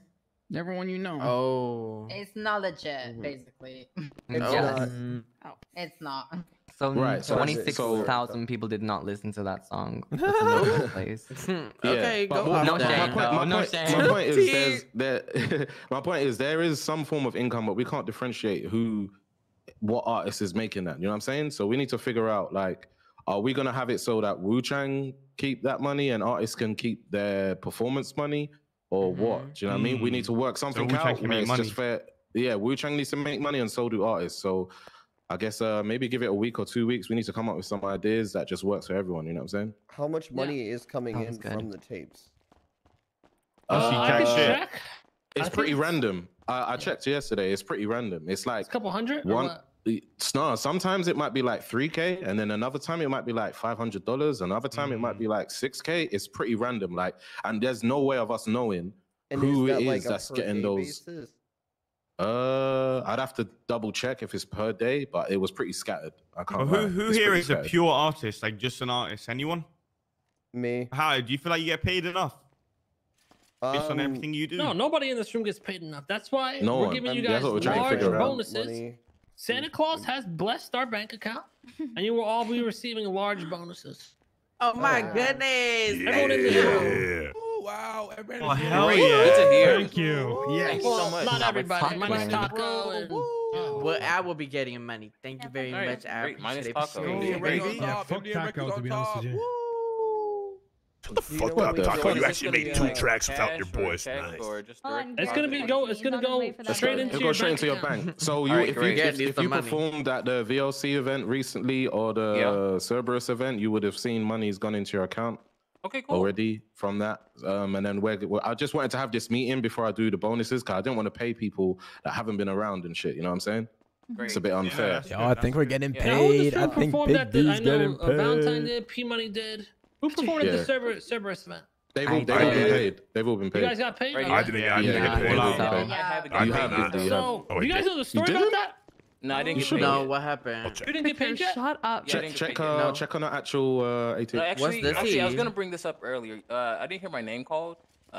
Everyone you know. Oh. It's not legit, basically. It's no. Not. Oh, it's not. So right, twenty-six thousand so people did not listen to that song. place. Okay, go on. No shame. My point is there. My point is there is some form of income, but we can't differentiate who, what artist is making that. You know what I'm saying? So we need to figure out like, are we gonna have it so that Wuchang keep that money and artists can keep their performance money? Or what? Do you know what mm. I mean? We need to work something so out. Can make it's money. Just fair. Yeah, Wu Tang needs to make money, and so do artists. So, I guess uh, maybe give it a week or two weeks. We need to come up with some ideas that just works for everyone. You know what I'm saying? How much money yeah. is coming Sounds in good. From the tapes? Uh, she can't uh, check. It's I pretty it's... random. I, I checked yesterday. It's pretty random. It's like it's a couple hundred. One. No, sometimes it might be like three K, and then another time it might be like five hundred dollars. Another time mm. it might be like six K. It's pretty random, like, and there's no way of us knowing and who it is that's getting those. Basis? Uh, I'd have to double check if it's per day, but it was pretty scattered. I can't. But who who here is scattered. A pure artist, like just an artist? Anyone? Me. How do you feel like you get paid enough? Based um, on everything you do. No, nobody in this room gets paid enough. That's why no we're giving one. You guys large bonuses. Money. Santa Claus has blessed our bank account, and you will all be receiving large bonuses. Oh my wow. goodness! Yeah. Everyone in the room. Oh wow! Everybody oh hell yeah! Good to hear. Thank you. Yeah. Thank you so much. Not everybody. Minus Taco. And... Well, I will be getting money. Thank you very right. much. I appreciate it. Taco. Indian records on top. Indian records on top. What the fuck up, Taco? You actually made two like tracks without your boys. Nice. Oh, it's gonna be go. It's gonna go straight into, go straight into your bank. So you, right, if you get, if you money. Performed at the V L C event recently or the yeah. Cerberus event, you would have seen money's gone into your account. Okay, cool. Already from that, um, and then where I just wanted to have this meeting before I do the bonuses because I didn't want to pay people that haven't been around and shit. You know what I'm saying? Great. It's a bit unfair. Yeah, yo, I think we're getting paid. Yeah, I think Big D's getting paid. Valentine did. P Money did. Who performed yeah. at the Cerberus, Cerberus event? They've all, they've all been paid. They've all been paid. You guys got paid? Right. I didn't, I didn't yeah. get paid. I haven't paid. So, you guys know the story about that? No, I didn't get paid. No, what happened? You didn't get paid yet? Shut up. Check, yeah, check, uh, no. check on the actual uh, eighteen. No, actually, what's this? Actually, I was going to bring this up earlier. Uh, I didn't hear my name called. Uh,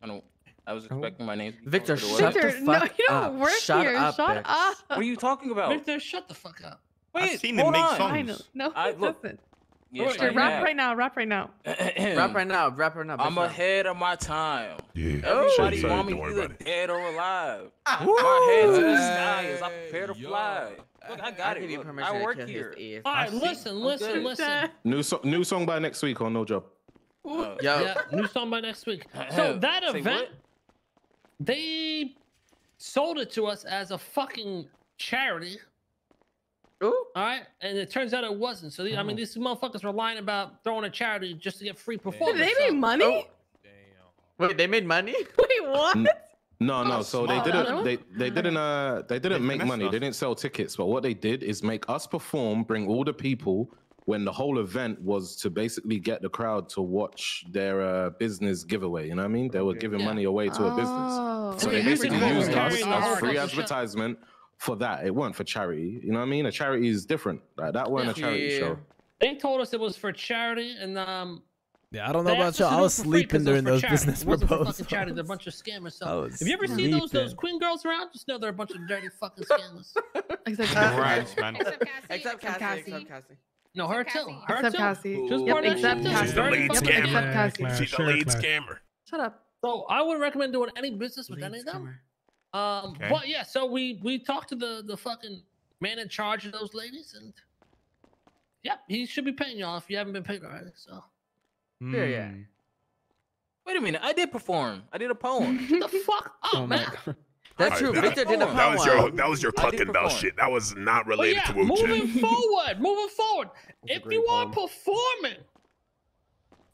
I don't know. I was expecting my name. Victor, shut the fuck up. No, you don't work here. Shut up. What are you talking about? Victor, shut the fuck up. I've seen him make songs. No, it doesn't. Yes, okay, rap right now, rap right now. rap right now, rap right now. I'm ahead of my time. Yeah. Everybody oh, want me either dead or alive. Ah, my head to the sky is I prepare to fly. Look, I got I it. Look, I work here. All right, listen, listen, listen. New, so new song by next week on No Job. Uh, Yo. Yeah, new song by next week. So that Say event, what? They sold it to us as a fucking charity. Ooh. All right, and it turns out it wasn't. So, the, I mean, these motherfuckers were lying about throwing a charity just to get free performance. Did they make money? Oh. Damn. Wait, they made money? Wait, what? No, no. So they didn't. They they didn't. Uh, they didn't make money. They didn't sell tickets. But what they did is make us perform, bring all the people. When the whole event was to basically get the crowd to watch their uh, business giveaway. You know what I mean? They were giving yeah. money away to oh. a business. So they basically used us as free advertisement. For that, it weren't for charity. You know what I mean? A charity is different. Like that wasn't yeah. a charity yeah. show. They told us it was for charity, and um. Yeah, I don't know about y'all. I was sleeping during those charity. Business proposals. They're a bunch of scammers. So if you ever see those those Queen girls around, just know they're a bunch of dirty fucking scammers. Except Cassie. Right, man. Except Cassie. Except Cassie. Except Cassie. No, her too. Her except too. Cassie. Just yep, except Cassie. She's the lead scammer. She's the lead scammer. Shut up. So I would recommend doing any business with any of them. Um, okay. But yeah, so we we talked to the the fucking man in charge of those ladies, and yep, he should be paying y'all if you haven't been paid already. So mm. yeah, yeah. Wait a minute, I did perform. I did a poem. Shut the fuck up, oh, man. That's true. Right, Victor did a poem. That was your that was your clucking bell shit. That was not related yeah, to Wu Tang. Moving forward, moving forward. If you poem. Are performing,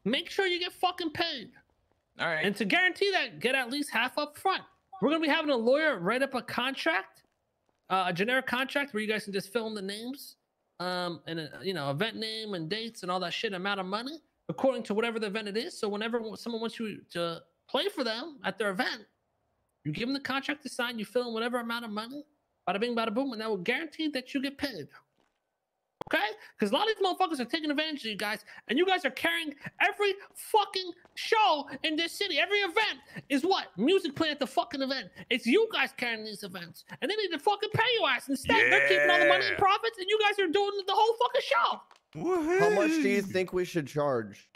make sure you get fucking paid. All right. And to guarantee that, get at least half up front. We're going to be having a lawyer write up a contract, uh, a generic contract where you guys can just fill in the names um, and, uh, you know, event name and dates and all that shit, amount of money, according to whatever the event it is. So whenever someone wants you to play for them at their event, you give them the contract to sign, you fill in whatever amount of money, bada bing, bada boom, and that will guarantee that you get paid. Okay? Because a lot of these motherfuckers are taking advantage of you guys, and you guys are carrying every fucking show in this city. Every event is what? Music play at the fucking event. It's you guys carrying these events, and they need to fucking pay your ass. Instead, yeah. they're keeping all the money and profits, and you guys are doing the whole fucking show. Woo-hoo. How much do you think we should charge?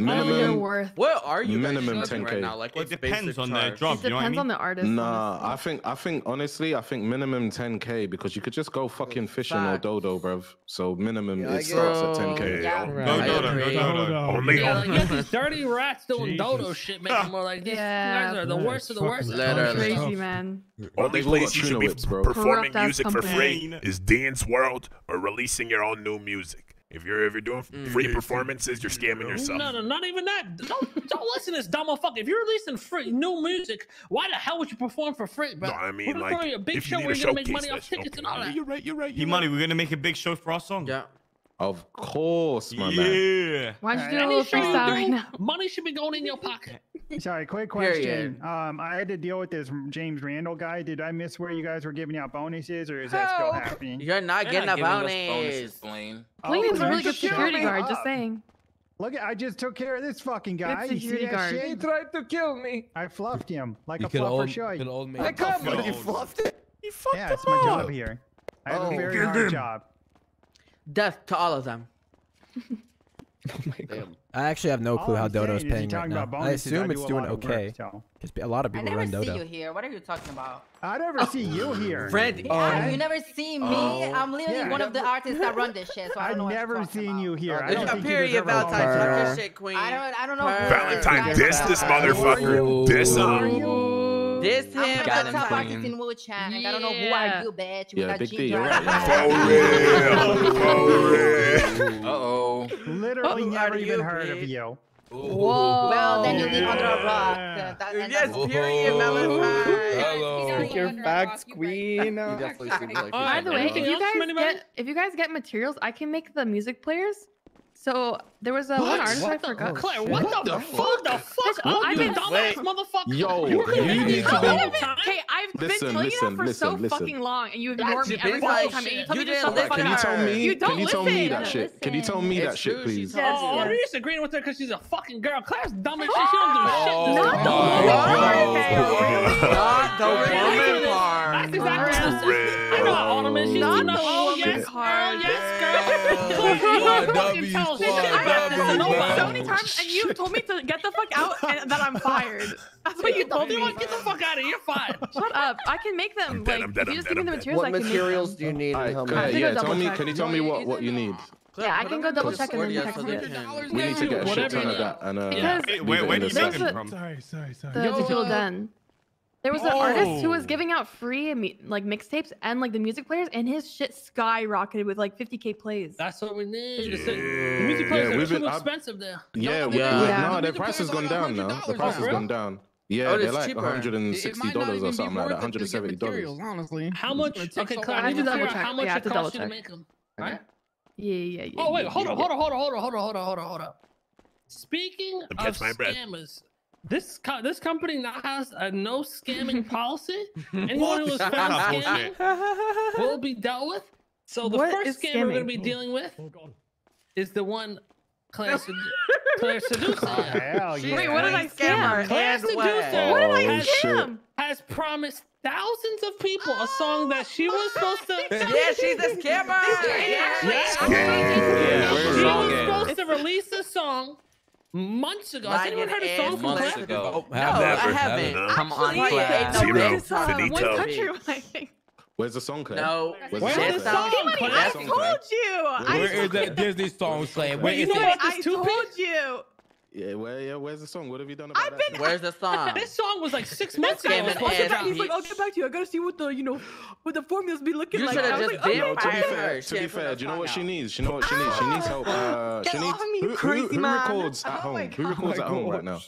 Minimum worth. What are you minimum ten right now? Like, it depends on their job. It depends you know what I mean? on the artist. Nah, honestly. I think I think honestly, I think minimum ten K because you could just go fucking fishing or Dodo, bruv. So minimum yeah, it starts at ten K. Yeah, right. No Dodo, no Dodo. Only yeah, like, these dirty rats doing Jesus. Dodo shit make them more like this. Yeah, you guys are the worst of the worst. That's crazy, man. Only place you should be performing music for free is Dance World or releasing your own new music. If you're if you're doing free performances, you're scamming yourself. No, no, not even that. Don't don't listen to this dumb motherfucker. If you're releasing free new music, why the hell would you perform for free, bro? No, I mean, we're like, a big if show you need where you're gonna make money off tickets okay. and all that. You're right. You're right. You're money. Right. We're gonna make a big show for our song. Yeah. Of course, my yeah. man. Yeah. Why'd you do all this right now? Money should be going in your pocket. Sorry, quick question. Um, I had to deal with this James Randall guy. Did I miss where you guys were giving out bonuses, or is that still happening? You're not You're getting not a bonus. Blaine is a really good security guard. Just saying. Look, I just took care of this fucking guy. You see that shit? He tried to kill me. I fluffed him like a fluffer shoy. I can't believe you fluffed it. You fucked him up. Yeah, it's my job here. I have a very hard job. Death to all of them. Oh my God. I actually have no clue how Dodo's paying right now. I assume it's doing okay. Because a lot of people run Dodo. I never see you here. What are you talking about? I never see you here. Fred, you never see me. I'm literally one of the artists that run this shit, so I don't know what you're talking about. I've never seen you here. I don't think you've ever talked about this shit, Queen. I don't, I don't know. Valentine, diss this motherfucker. Diss him. This him. I'm got the top artist in Wuchang. I gotta know who are you, bitch. We yeah, got Big D, you're right. For real. For real. Uh-oh. Literally who never even you, heard bitch? Of you. Whoa. Well, then you live yeah. under a rock. That, that, yes, period, Valentine. Hello. Take your facts, queen. By the way, if you guys get, if you guys get materials, I can make the music players. So there was a what? One artist what I forgot. The, Claire, what, what the, the fuck? The fuck? Oh, I've been dumbass motherfucker. Yo, you need to go. Hey, I've listen, been telling you that for listen, so listen. fucking long, and you ignore me every single time. You, you didn't listen. Can you tell me? You don't can you tell listen. me that shit? Listen. Can you tell me it's that true, shit, please? Oh, are you just agreeing with her because she's a fucking girl? Claire's dumb and shit. She don't do shit. Not the woman part. Not the woman part. That's exactly the I know how ornament she's doing. Oh yes, girl, yes, girl. You fucking tell. Dude, I have to know so many times, and you told me to get the fuck out and that I'm fired. That's what you told me. Get the fuck out of here, you're fired. Shut up. I can make them. Like, if you just give me the materials, I can make them. What materials do you need? Can you tell me what, what you need? Yeah, I can go double check and then text you. We need to get a shit ton of that. And, uh, yeah. Wait, where do you make them from? Sorry, sorry, sorry. The digital den. There was an oh. artist who was giving out free like mixtapes and like the music players, and his shit skyrocketed with like fifty K plays. That's what we need. Yeah. The music players yeah, are too been, expensive I've... there. Yeah, no, yeah. yeah. no, the their price has gone down now. The price has gone down. Yeah, oh, they're like cheaper. one hundred sixty dollars or something like that. one hundred seventy dollars. Honestly, how much? Okay, Claire, I need to double check. How much it costs you to make them? Right? Yeah, yeah, yeah. Oh wait, hold on, hold on, hold on, hold on, hold on, hold on, hold on, hold on. Speaking of scammers. This co this company now has a no scamming policy. Anyone who is found scamming will be dealt with. So the what first scam scamming? we're going to be dealing with oh, oh is the one Claire, Sed Claire Seducer. Oh, hell yeah. Wait, what did I scam? Claire Seducer what did I has, scam? has promised thousands of people a song that she was supposed to. Yeah, she's a scammer. She was supposed to release a song. Months ago, has anyone heard a song from Claire? Oh, no, never, I haven't. Never, no. Come on, Claire. Zero. Finito. Where's the song, Claire? No. Where's the song? I told you. Where is that Disney song, Claire? Where is it? I told you. Yeah, where, yeah, where's the song? What have you done about I've been, that? Where's the song? This song was like six months ago. I'll get back. He's like, I'll get back to you. I gotta see what the, you know, what the formulas be looking you like. I was like, okay. No, to be fair, to be fair, do you know what she needs? Do you know what she needs? She needs help. Uh, she needs. Who, who, who records at home? Who records at home right now?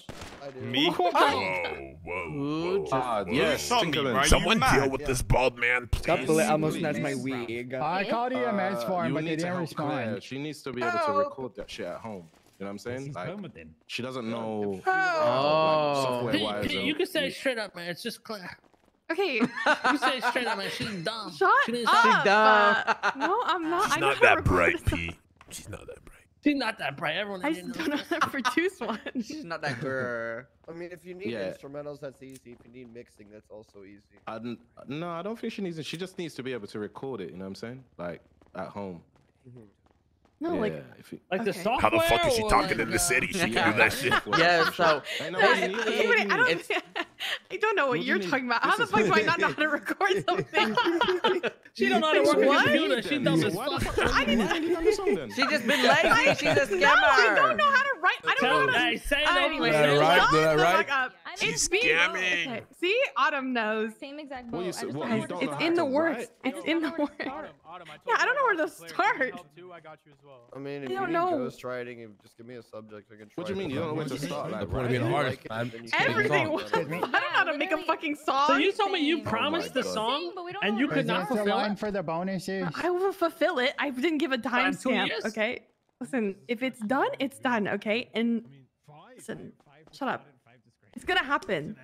Me? Oh, whoa, whoa, whoa. Yes, someone deal with this bald man, please. I almost snatched my wig. I called E M S for him, but they didn't respond. She needs to be able to record that shit at home. You know what I'm saying? Like, she doesn't know. Oh. Like, software-wise. You can say it straight up, man. It's just Claire. Okay. You said straight up like she's dumb. Shut she up. She's dumb. Uh, no, I'm not. She's I not that bright, Pete. She's not that bright. She's not that bright. Everyone I just don't know how to produce one. She's not that girl. I mean, if you need yeah. instrumentals, that's easy. If you need mixing, that's also easy. I don't, no, I don't think she needs it. She just needs to be able to record it. You know what I'm saying? Like at home. Mm-hmm. No, yeah, like, if it, like okay. the software. How the fuck is she talking like, in the city? She yeah. can do that shit. Yeah, so. I, know, I, mean, I, don't, I don't know what do you're mean? talking about. How this the fuck do I not know how to record something? She don't know how to work with a computer. She does this fuck. I didn't. She just been lazy. She's a scammer. No, I don't know how to write. I don't know how to. Hey, say it. Did I write? Did I write? She's scamming. See, Autumn knows. Same exact boat. It's in the works. It's in the works. Yeah, I don't know where to start. I got you as well. I mean, if you need ghostwriting, if just give me a subject, I can try. What do you mean? You don't know where to start? Like, what do you mean? Everything. Was, I don't know how to make a fucking song. So you told me you promised the song, and you could not fulfill it for the bonuses. I will fulfill it. I didn't give a time stamp. Okay, listen. If it's done, it's done. Okay, and listen. Shut up. It's gonna happen.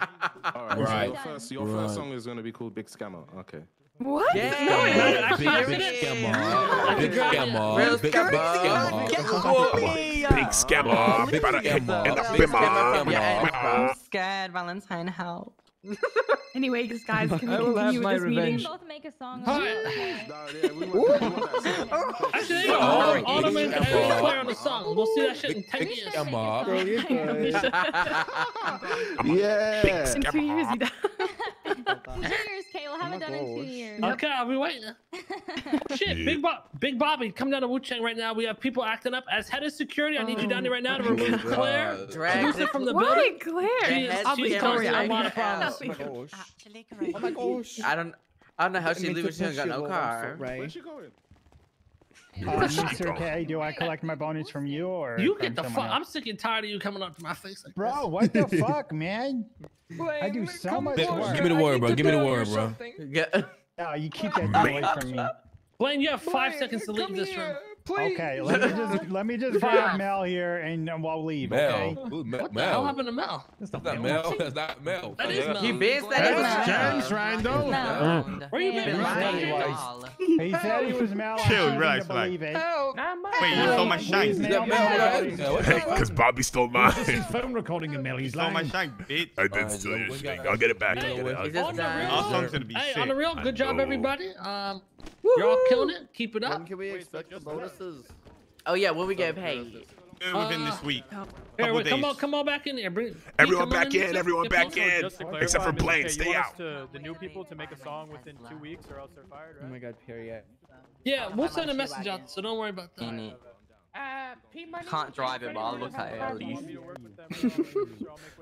All right. Your first, your first song is gonna be called Big Scammer. Okay. What? Yeah. No, big, big, big scammer. Big scammer. Big scammer. Big scammer. Big scammer. Big scammer. I'm scared. Valentine, help. Anyways, guys, can we continue with this revenge. meeting? We can both make a song. Actually, Autumn and everywhere on the song. We'll see that shit in ten years. Come up. Yeah. In two years, you done. In two years, Kay. We'll have it done in two years. Okay, I'll be waiting. Shit, Big Bob, Big Bobby, come down to Wuchang right now. We have people acting up. As head of security, I need you down there right now to remove Claire. Remove it from the building. Why Claire? I'll be sorry. I'm on a problem. Oh my gosh. Oh my gosh. I don't I don't know how she leaves. She hasn't got no car. Where's she going? Mister K, do I collect my bonus from you or you get the fuck? I'm sick and tired of you coming up to my face like bro, this. What the fuck, man? I do so much work. Give me the word, bro. Give me the word, bro. Yeah. No, you keep that away from me. Blaine, you have five Blaine, seconds to leave this here. room. Please. Okay, let me just let me just grab Mel here and um, we'll leave. Mel, okay? Who, Mel, what the Mel? hell happened to Mel? That's not Mel. Mel. That's not Mel. That is Mel. He missed that. That James Randall. Where you been? He said he was Mel. Chill, relax, like. Wait, you stole my shank. Because Bobby stole mine. His phone recording of Mel. He stole my shank, bitch. I did steal your shank. I'll get it back. Our song's gonna be sick. Hey, on the real, good job, everybody. Um, you're all killing it. Keep it up. When can we expect the bonus? Oh yeah, when we get paid. Within this week. Here, wait, come on, come on back in there. Bring, everyone back in, in everyone back also, in. Clarify, except for Blaine, stay out. To, the new people to make a song within two weeks, or else they're fired, right? Oh my God, period. Yeah, we'll send a message out, so don't worry about that. Uh, can't drive it, but I'll look at it at least.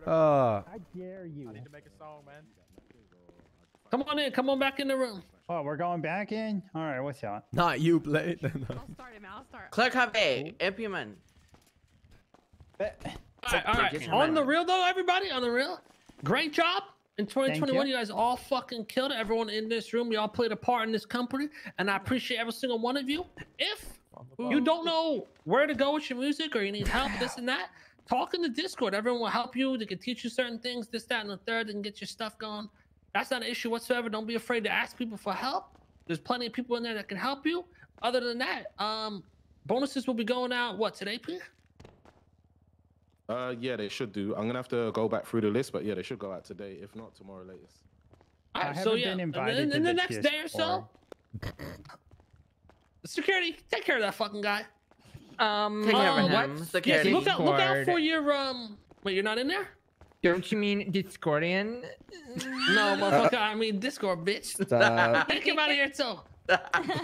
uh, I dare you. I need to make a song, man. Come on in, come on back in the room. Oh, we're going back in? Alright, what's up? Not you, Blade. I'll start him, I'll start. Click have A, implement. Alright, alright. On the real though, everybody, on the real. Great job. In twenty twenty-one, you. you guys all fucking killed it. Everyone in this room, you all played a part in this company. And I appreciate every single one of you. If you don't know where to go with your music or you need help, this and that, talk in the Discord. Everyone will help you. They can teach you certain things, this, that, and the third, and get your stuff going. That's not an issue whatsoever. Don't be afraid to ask people for help. There's plenty of people in there that can help you. Other than that, um, bonuses will be going out, what, today, Pete? Uh, yeah, they should do. I'm going to have to go back through the list, but yeah, they should go out today, if not tomorrow latest. All right, I so yeah, in the, the next day or so, security, take care of that fucking guy. Um, take um, care of him. Security. Yes, look, out, look out for your, um, wait, you're not in there? Don't you mean Discordian? No, motherfucker, I mean Discord, bitch. Take him out of here, too.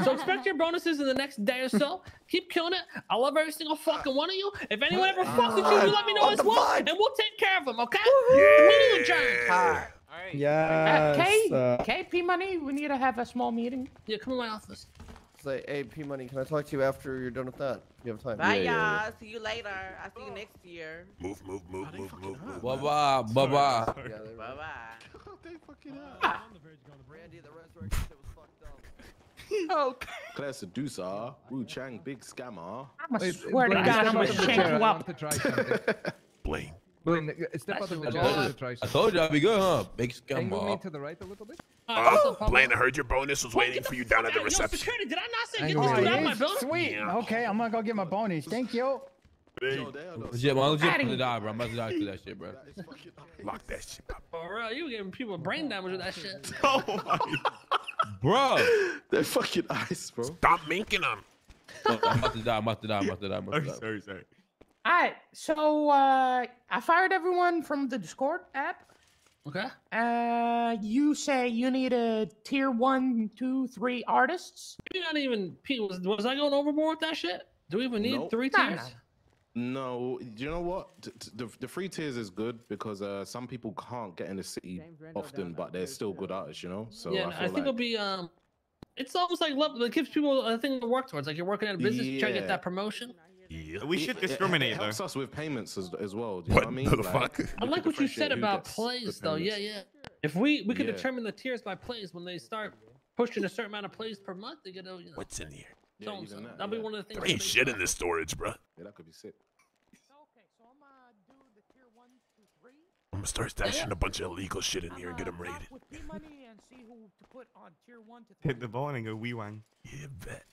So expect your bonuses in the next day or so. Keep killing it. I love every single fucking one of you. If anyone ever fucks with you, you let me know as well, and we'll take care of them, okay? Woo-hoo. Yeah. All right. Yes. Uh, K, uh, K, P Money, we need to have a small meeting. Yeah, come to my office. Say, hey, P Money, can I talk to you after you're done with that? You have time. Bye, y'all. Yeah, yeah. See you later. I'll see you next year. Move, move, move, oh, move, move, move. Bye bye. Bye bye. Bye bye. They fucking up. Randy, the resurrection shit was fucked up. Oh, Claire Seducer, Wu Tang, Big Scammer. I swear to God, I'm gonna shake you up. Blaine, Wayne, step out of the jar. I told you I'd be good, huh? Big scum. Angle me to the right a little bit. Oh, Blaine, I heard your bonus was waiting for you down at the reception. Yo, security, did I not say get this dude out of my building? Sweet. Okay, I'm gonna go get my bonus. Thank you. Legit, I'm legit gonna die, bro. I'm about to die to that shit, bro. Lock that shit up. For real, you giving people brain damage with that shit. Oh my God. Bro. They're fucking ice, bro. Stop minking them. I'm about to die, I'm about to die, I'm about to die, I'm about to die. Sorry, sorry. Alright, so uh, I fired everyone from the Discord app. Okay. Uh, you say you need a tier one, two, three artists. Maybe not even. Was, was I going overboard with that shit? Do we even need nope. three tiers? Nah, nah. No, you know what? The, the free tiers is good because uh, some people can't get in the city often, but they're still good artists, you know. So yeah, I, feel I think like... it'll be um, it's almost like love. It gives people a thing to work towards. Like you're working at a business, yeah. trying to get that promotion. Yeah. We should discriminate. It, it, it helps though. us with payments as, as well. Do you what know what I mean? The like, fuck? I like what you said about plays, though. Yeah, yeah. If we we could yeah. determine the tiers by plays, when they start pushing a certain amount of plays per month, they get a, you know, what's in here. Yeah, so, that, that'll yeah. be one of the things. There ain't shit in this storage, bro. Yeah, that could be sick. Okay, so I'm gonna do the tier one, two, three. I'm gonna start stashing yeah. a bunch of illegal shit in I'm here and get them raided. With money and see who to put on tier one to hit the ball and go wee wang. Yeah, bet.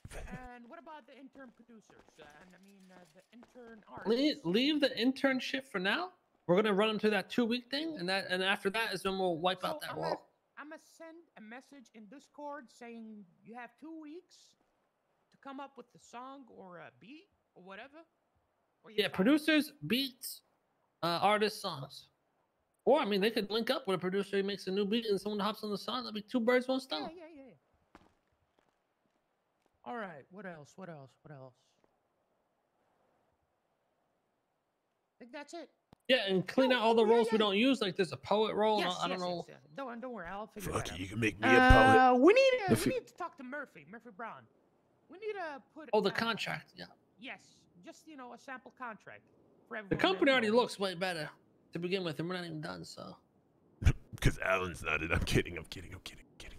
And what about the intern producers? Uh, and I mean, uh, the intern artists. Le leave the intern shit for now. We're gonna run them through that two week thing, and that and after that is when we'll wipe so out that I'm wall. A, I'm gonna send a message in Discord saying you have two weeks. Come up with a song or a beat or whatever. Or yeah, producers, beats, uh, artists, songs. Or I mean, they could link up with a producer who makes a new beat and someone hops on the song. That'd be two birds, one stone. Yeah, yeah, yeah. All right. What else? What else? What else? I think that's it. Yeah, and clean no, out all the yeah, roles yeah. we don't use. Like there's a poet role. Yes, I, I yes, don't know. Yes, yes. Don't, don't worry. I'll figure Fuck it out. You can make me a poet. Uh, we need a, we need to talk to Murphy, Murphy Brown. We need to put. Oh, the contract. Yeah. Yes, just you know, a sample contract for everyone. The company already looks way better to begin with, and we're not even done. So. Because Alan's not it. I'm kidding. I'm kidding. I'm kidding. I'm kidding.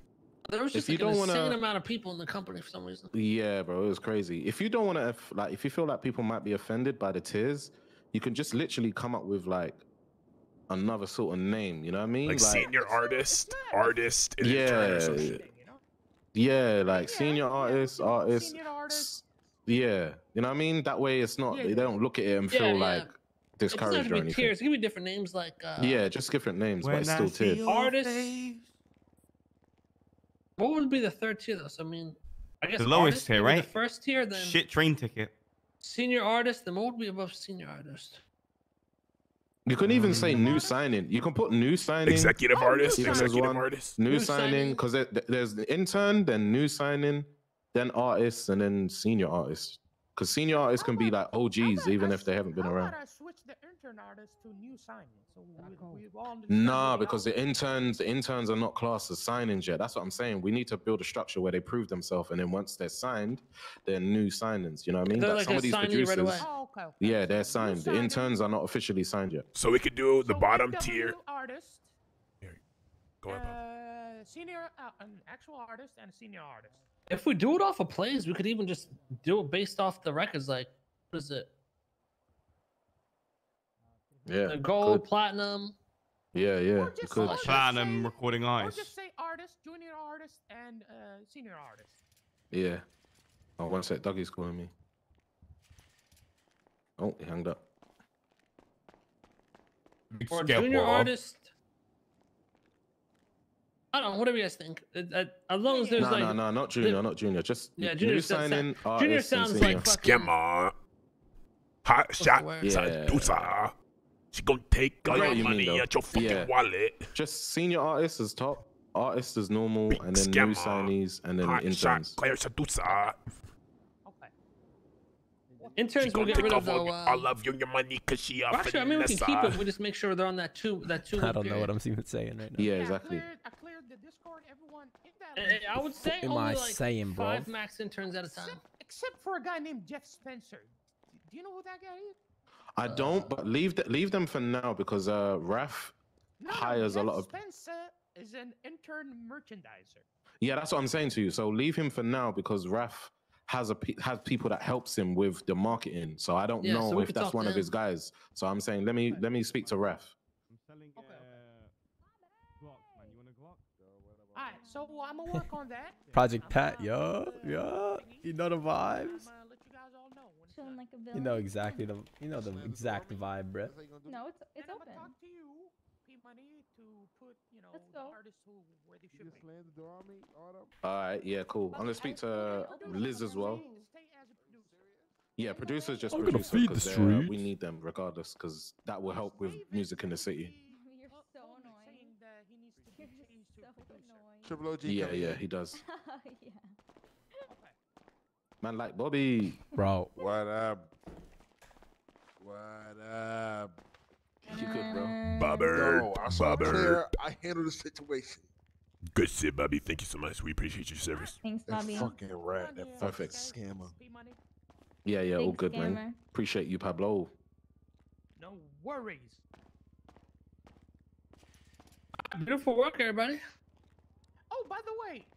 There was just like, an wanna... insane amount of people in the company for some reason. Yeah, bro, it was crazy. If you don't want to, like, if you feel like people might be offended by the tiers, you can just literally come up with like another sort of name. You know what I mean? Like, like senior artist, artist, and yeah. Or something. Yeah, like yeah, senior yeah, artists, yeah. artists, senior artists. Yeah, you know what I mean? That way it's not, yeah, they don't look at it and yeah, feel yeah. like discouraged it doesn't have to be or anything. Tiers. It can be different names like... Uh, yeah, just different names, but it's still tiers. Artists. What would be the third tier though? So, I mean, I guess the lowest tier, right? The first tier, then... Shit train ticket. Senior artist, then what would be above senior artist? You couldn't even say new signing. You can put new signing. Executive oh, artist. New executive one, artist. New, new signing. Because there, there's the intern, then new signing, then artists, and then senior artists. Because senior artists can be like O Gs, even if they haven't been around. I switch the intern artists to new signing. So we, we've all nah, because the interns, the interns are not classed as signings yet. That's what I'm saying. We need to build a structure where they prove themselves, and then once they're signed, they're new signings. You know what I mean? Like like some of these producers, right away. Oh, okay, okay. yeah, they're signed. The interns are not officially signed yet. So we could do the so bottom B W tier. Artist, Here, go on, uh, senior, uh, an actual artist, and a senior artist. If we do it off of plays, we could even just do it based off the records. Like, what is it? Yeah. The gold, could. platinum. Yeah, yeah. Could. Platinum say, recording artist. Just say artist, junior artist, and uh, senior artist. Yeah. Oh, one sec. Dougie's calling me. Oh, he hung up. Or junior artist. I don't know, whatever you guys think. As long as there's no, like... No, no, not Junior, not Junior. Just yeah, Junior new signing, sound, Junior sounds like fucking... Scammer. Hot shot. Yeah. She gonna take all your money mean, at your fucking yeah. wallet. Just senior artists is top. Artists is normal. Big and then scammer. New signees. And then Hot interns. Shot. Interns will get rid of the. Uh, I love you, your money, cause she. Well, actually, I mean, we can keep it. We just make sure they're on that two. That two. I don't period. know what I'm even saying right now. Yeah, exactly. I cleared, I cleared the Discord. Everyone. That hey, I would say only I like saying, five bro? max interns at a time. Except, except for a guy named Jeff Spencer. Do you know who that guy is? I uh, don't, but leave the, leave them for now because uh, Raf no, hires Jeff a lot of. Spencer is an intern merchandiser. Yeah, that's what I'm saying to you. So leave him for now because Raf has a has people that helps him with the marketing. So I don't yeah, know so if that's one of his guys. So I'm saying let me let me speak to Ref. I'm selling uh, Glocks, man. You want a Glock? All right, so I'm gonna work on that. Project Pat, yo, yo, you know the vibes. You know exactly the you know the exact vibe, bro. No, it's it's open. Money to put, you know, the artists who where they should be. All right, yeah, cool. I'm gonna speak to Liz as well. Yeah, producers just I'm producer gonna feed the street. Uh, we need them regardless because that will help with music in the city. You're so annoying. You're so annoying. Yeah, yeah, he does. Yeah. Man, like Bobby, bro. What up? What up? You good, bro? Bobber. No, I saw Bobber. Clear. I handled the situation. Good shit, Bobby. Thank you so much. We appreciate your service. Thanks, Bobby. That fucking rat. That perfect scammer. Yeah, yeah. Big all good, scammer. Man. Appreciate you, Pablo. No worries. Beautiful work, everybody. Oh, by the way,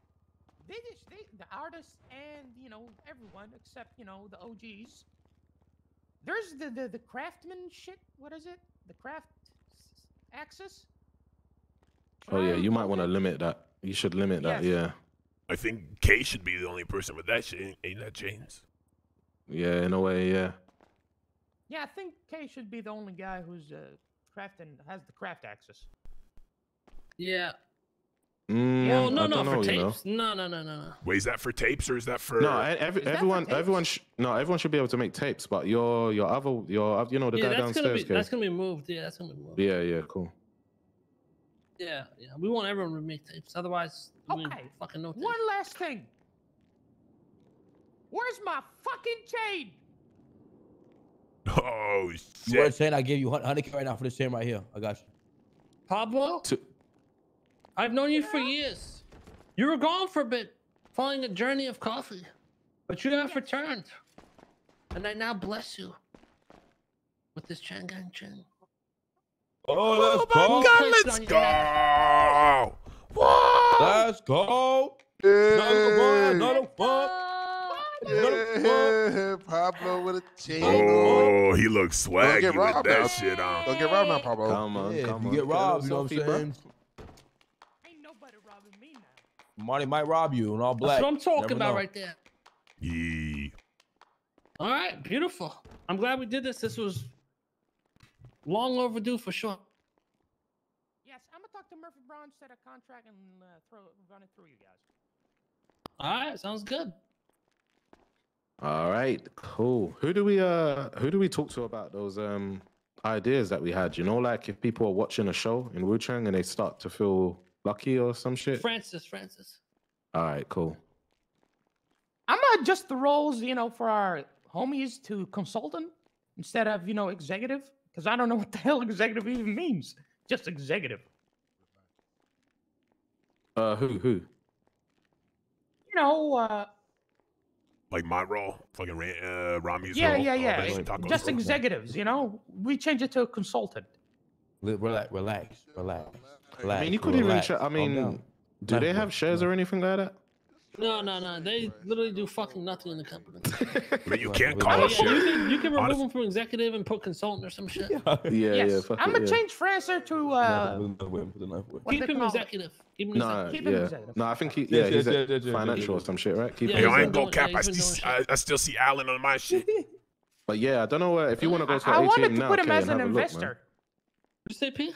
they just, they, the artists and, you know, everyone except, you know, the O Gs. There's the, the, the craftsman shit. What is it? The craft axis? Should oh yeah, you might want to limit that. You should limit yes. that, yeah. I think K should be the only person with that shit, ain't that James? Yeah, in a way, yeah. Yeah, I think K should be the only guy who's uh, crafting, has the craft axis. Yeah. Mm, well, no, no, no, for tapes. You know? No, no, no, no, no. Wait, is that for tapes or is that for? No, every, everyone, for everyone, sh no, everyone should be able to make tapes. But your, your other, your, you know, the yeah, guy downstairs. Gonna be, that's gonna be moved. Yeah, that's gonna be moved. Yeah, yeah, cool. Yeah, yeah. We want everyone to make tapes. Otherwise, okay. We fucking no tapes. One last thing. Where's my fucking chain? Oh shit! You were saying I gave you one hundred K right now for this chain right here. I got you. Pablo. To I've known you yeah. for years. You were gone for a bit, following a journey of coffee, but you have yes. returned. And I now bless you with this Chang Gang Chang. Oh, let's oh go! God, let's go! Whoa. Let's go! Another one, another one, another one. Pablo with a chain. Oh, he looks swaggy with that shit on. Don't get robbed now, Pablo. Come on, yeah, come on. You get robbed, you know what I'm saying? Marty might rob you and all black. That's what I'm talking about right there. Yeah. All right, beautiful. I'm glad we did this. This was long overdue for sure. Yes, I'm gonna talk to Murphy Brown, set a contract, and uh, throw run it through you guys. All right, sounds good. All right, cool. Who do we uh who do we talk to about those um ideas that we had? You know, like if people are watching a show in Wuchang and they start to feel lucky or some shit? Francis, Francis. All right, cool. I'm gonna adjust the roles, you know, for our homies to consultant instead of, you know, executive. Because I don't know what the hell executive even means. Just executive. Uh, who, who? You know, uh... like my role? Fucking uh, Rami's yeah, role? Yeah, yeah, yeah. Just executives, role. You know? We change it to a consultant. Relax, relax, relax. Relax, I mean, you couldn't relax. Even. I mean, oh, no. do they have shares or anything like that? No, no, no. They literally do fucking nothing in the company. But you can't call it shit. You can, you can remove them from executive and put consultant or some shit. Yeah, yeah. Yes. yeah I'm gonna yeah. change Francer to. Uh, no, keep him executive. Keep him no, executive. Keep him yeah. executive. No, I think he. Yeah, yeah, he's yeah, yeah, yeah financial yeah. or some shit, right? Keep yeah, him. Yo, I ain't gonna cap. Yeah, I, still, I, I still see Alan on my shit. But yeah, I don't know uh, if you want to go to an A T M now. I wanted to put him as an investor. You say P?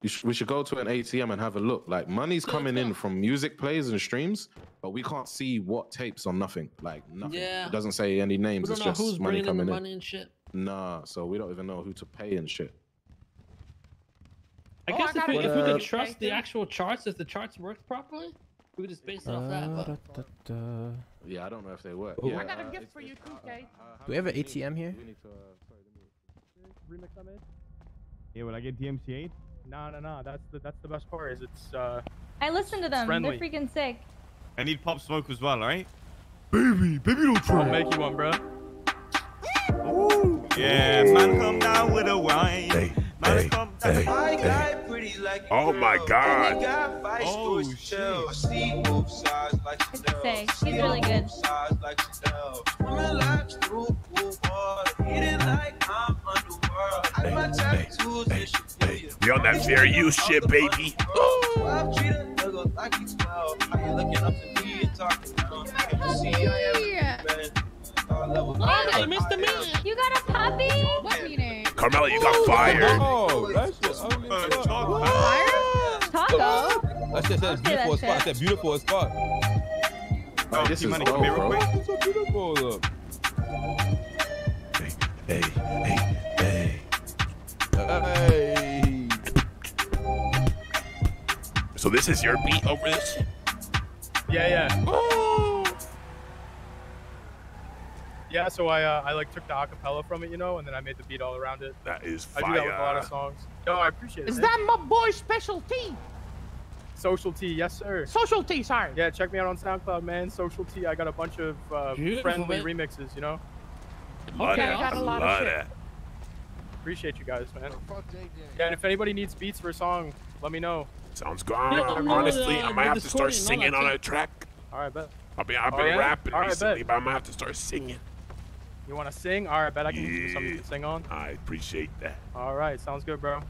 You sh we should go to an A T M and have a look. Like, money's coming in from music plays and streams, but we can't see what tapes on nothing. Like, nothing. Yeah. It doesn't say any names. It's just who's money coming in. Money and shit. Nah, so we don't even know who to pay and shit. I guess oh, I if, we, if we could trust the actual charts, if the charts worked properly, we could just base it off uh, that. But... Da, da, da. Yeah, I don't know if they work. Yeah, I got a gift uh, for you, two K. Uh, Do we have an A T M here? We need to, uh, sorry, let me... Remix on it? Yeah, will I get D M C eight? No, no, no. That's the that's the best part. Is it's. Uh, I listen to them. Friendly. They're freaking sick. I need pop smoke as well, right? Baby, baby, don't try. I'll make you one, bro. Ooh. Yeah, man, come down with a wine. Hey, man, hey, come down. Hey, I hey. got pretty like oh my god. Oh shit. It's say, he's really good. You're on that fair use shit, baby. Oh, Mister Man. You got a puppy? What meter? Carmella, you got fired. Oh, that's just oh, oh, fire? Taco? I said that's beautiful as fuck. I said beautiful as fuck. Oh, this is money. Come here real quick. This is so beautiful. Look. Hey, hey, hey, hey. Hey. So this is your beat over this? Yeah, yeah. Oh. Yeah, so I uh, I like took the acapella from it, you know, and then I made the beat all around it. That is fire. I do that with a lot of songs. Yo, I appreciate it. Is man. That my boy Special T? Social T, yes sir. Social T, sorry. Yeah, check me out on SoundCloud, man. Social T, I got a bunch of uh, friendly remixes, you know. Okay, I got a lot of shit. Appreciate you guys, man. Yeah, and if anybody needs beats for a song, let me know. Sounds good. Honestly, I might have to start singing on a track. All right, bet. I've been I've been oh, yeah? rapping right, recently, bet. But I might have to start singing. You want to sing? All right, bet I can yeah. give you something to sing on. I appreciate that. All right, sounds good, bro.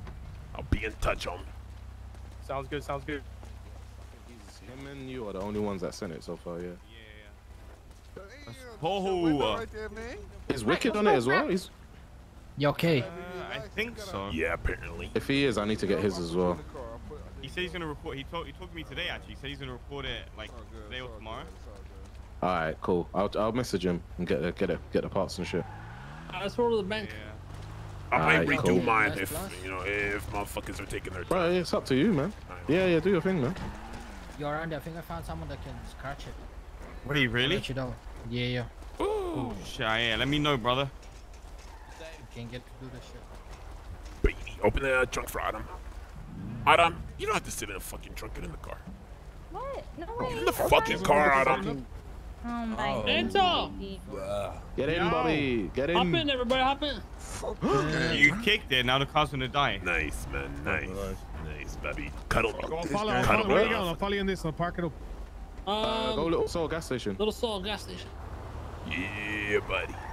I'll be in touch on. Sounds good, sounds good. Him and you are the only ones that sent it so far, yeah. Yeah. Oh, right there, man. Is Wicked on it as well? He's. You okay? Uh, I think so. Yeah, apparently. If he is, I need to get his as well. He said he's gonna record. He told he talked to me today actually. He said he's gonna record it like today or tomorrow. All right, cool. I'll I'll message him and get the get the get the parts and shit. Let's roll to the bank. Yeah. I might right, redo cool. mine if you know if motherfuckers are taking their time. Right, it's up to you, man. Yeah, yeah, do your thing, man. You're Randy. I think I found someone that can scratch it. What are you really? Let you know. Yeah, yeah. Ooh, Ooh. Shit, yeah. Let me know, brother. You can get to do this shit. Baby, open the trunk for Adam. Adam, you don't have to sit in a fucking trunk and in the car. What? No way. In the fucking car, Adam. Oh my god. Anto! Get in, Bobby. Get in. Hop in, everybody. Hop in. You kicked it. Now the car's gonna die. Nice, man. Nice. Nice, Bobby. Cuddle. Go follow. Where you going? I'll follow you in this. I'll park it up. Go Little Soul gas station. Little Soul gas station. Yeah, buddy.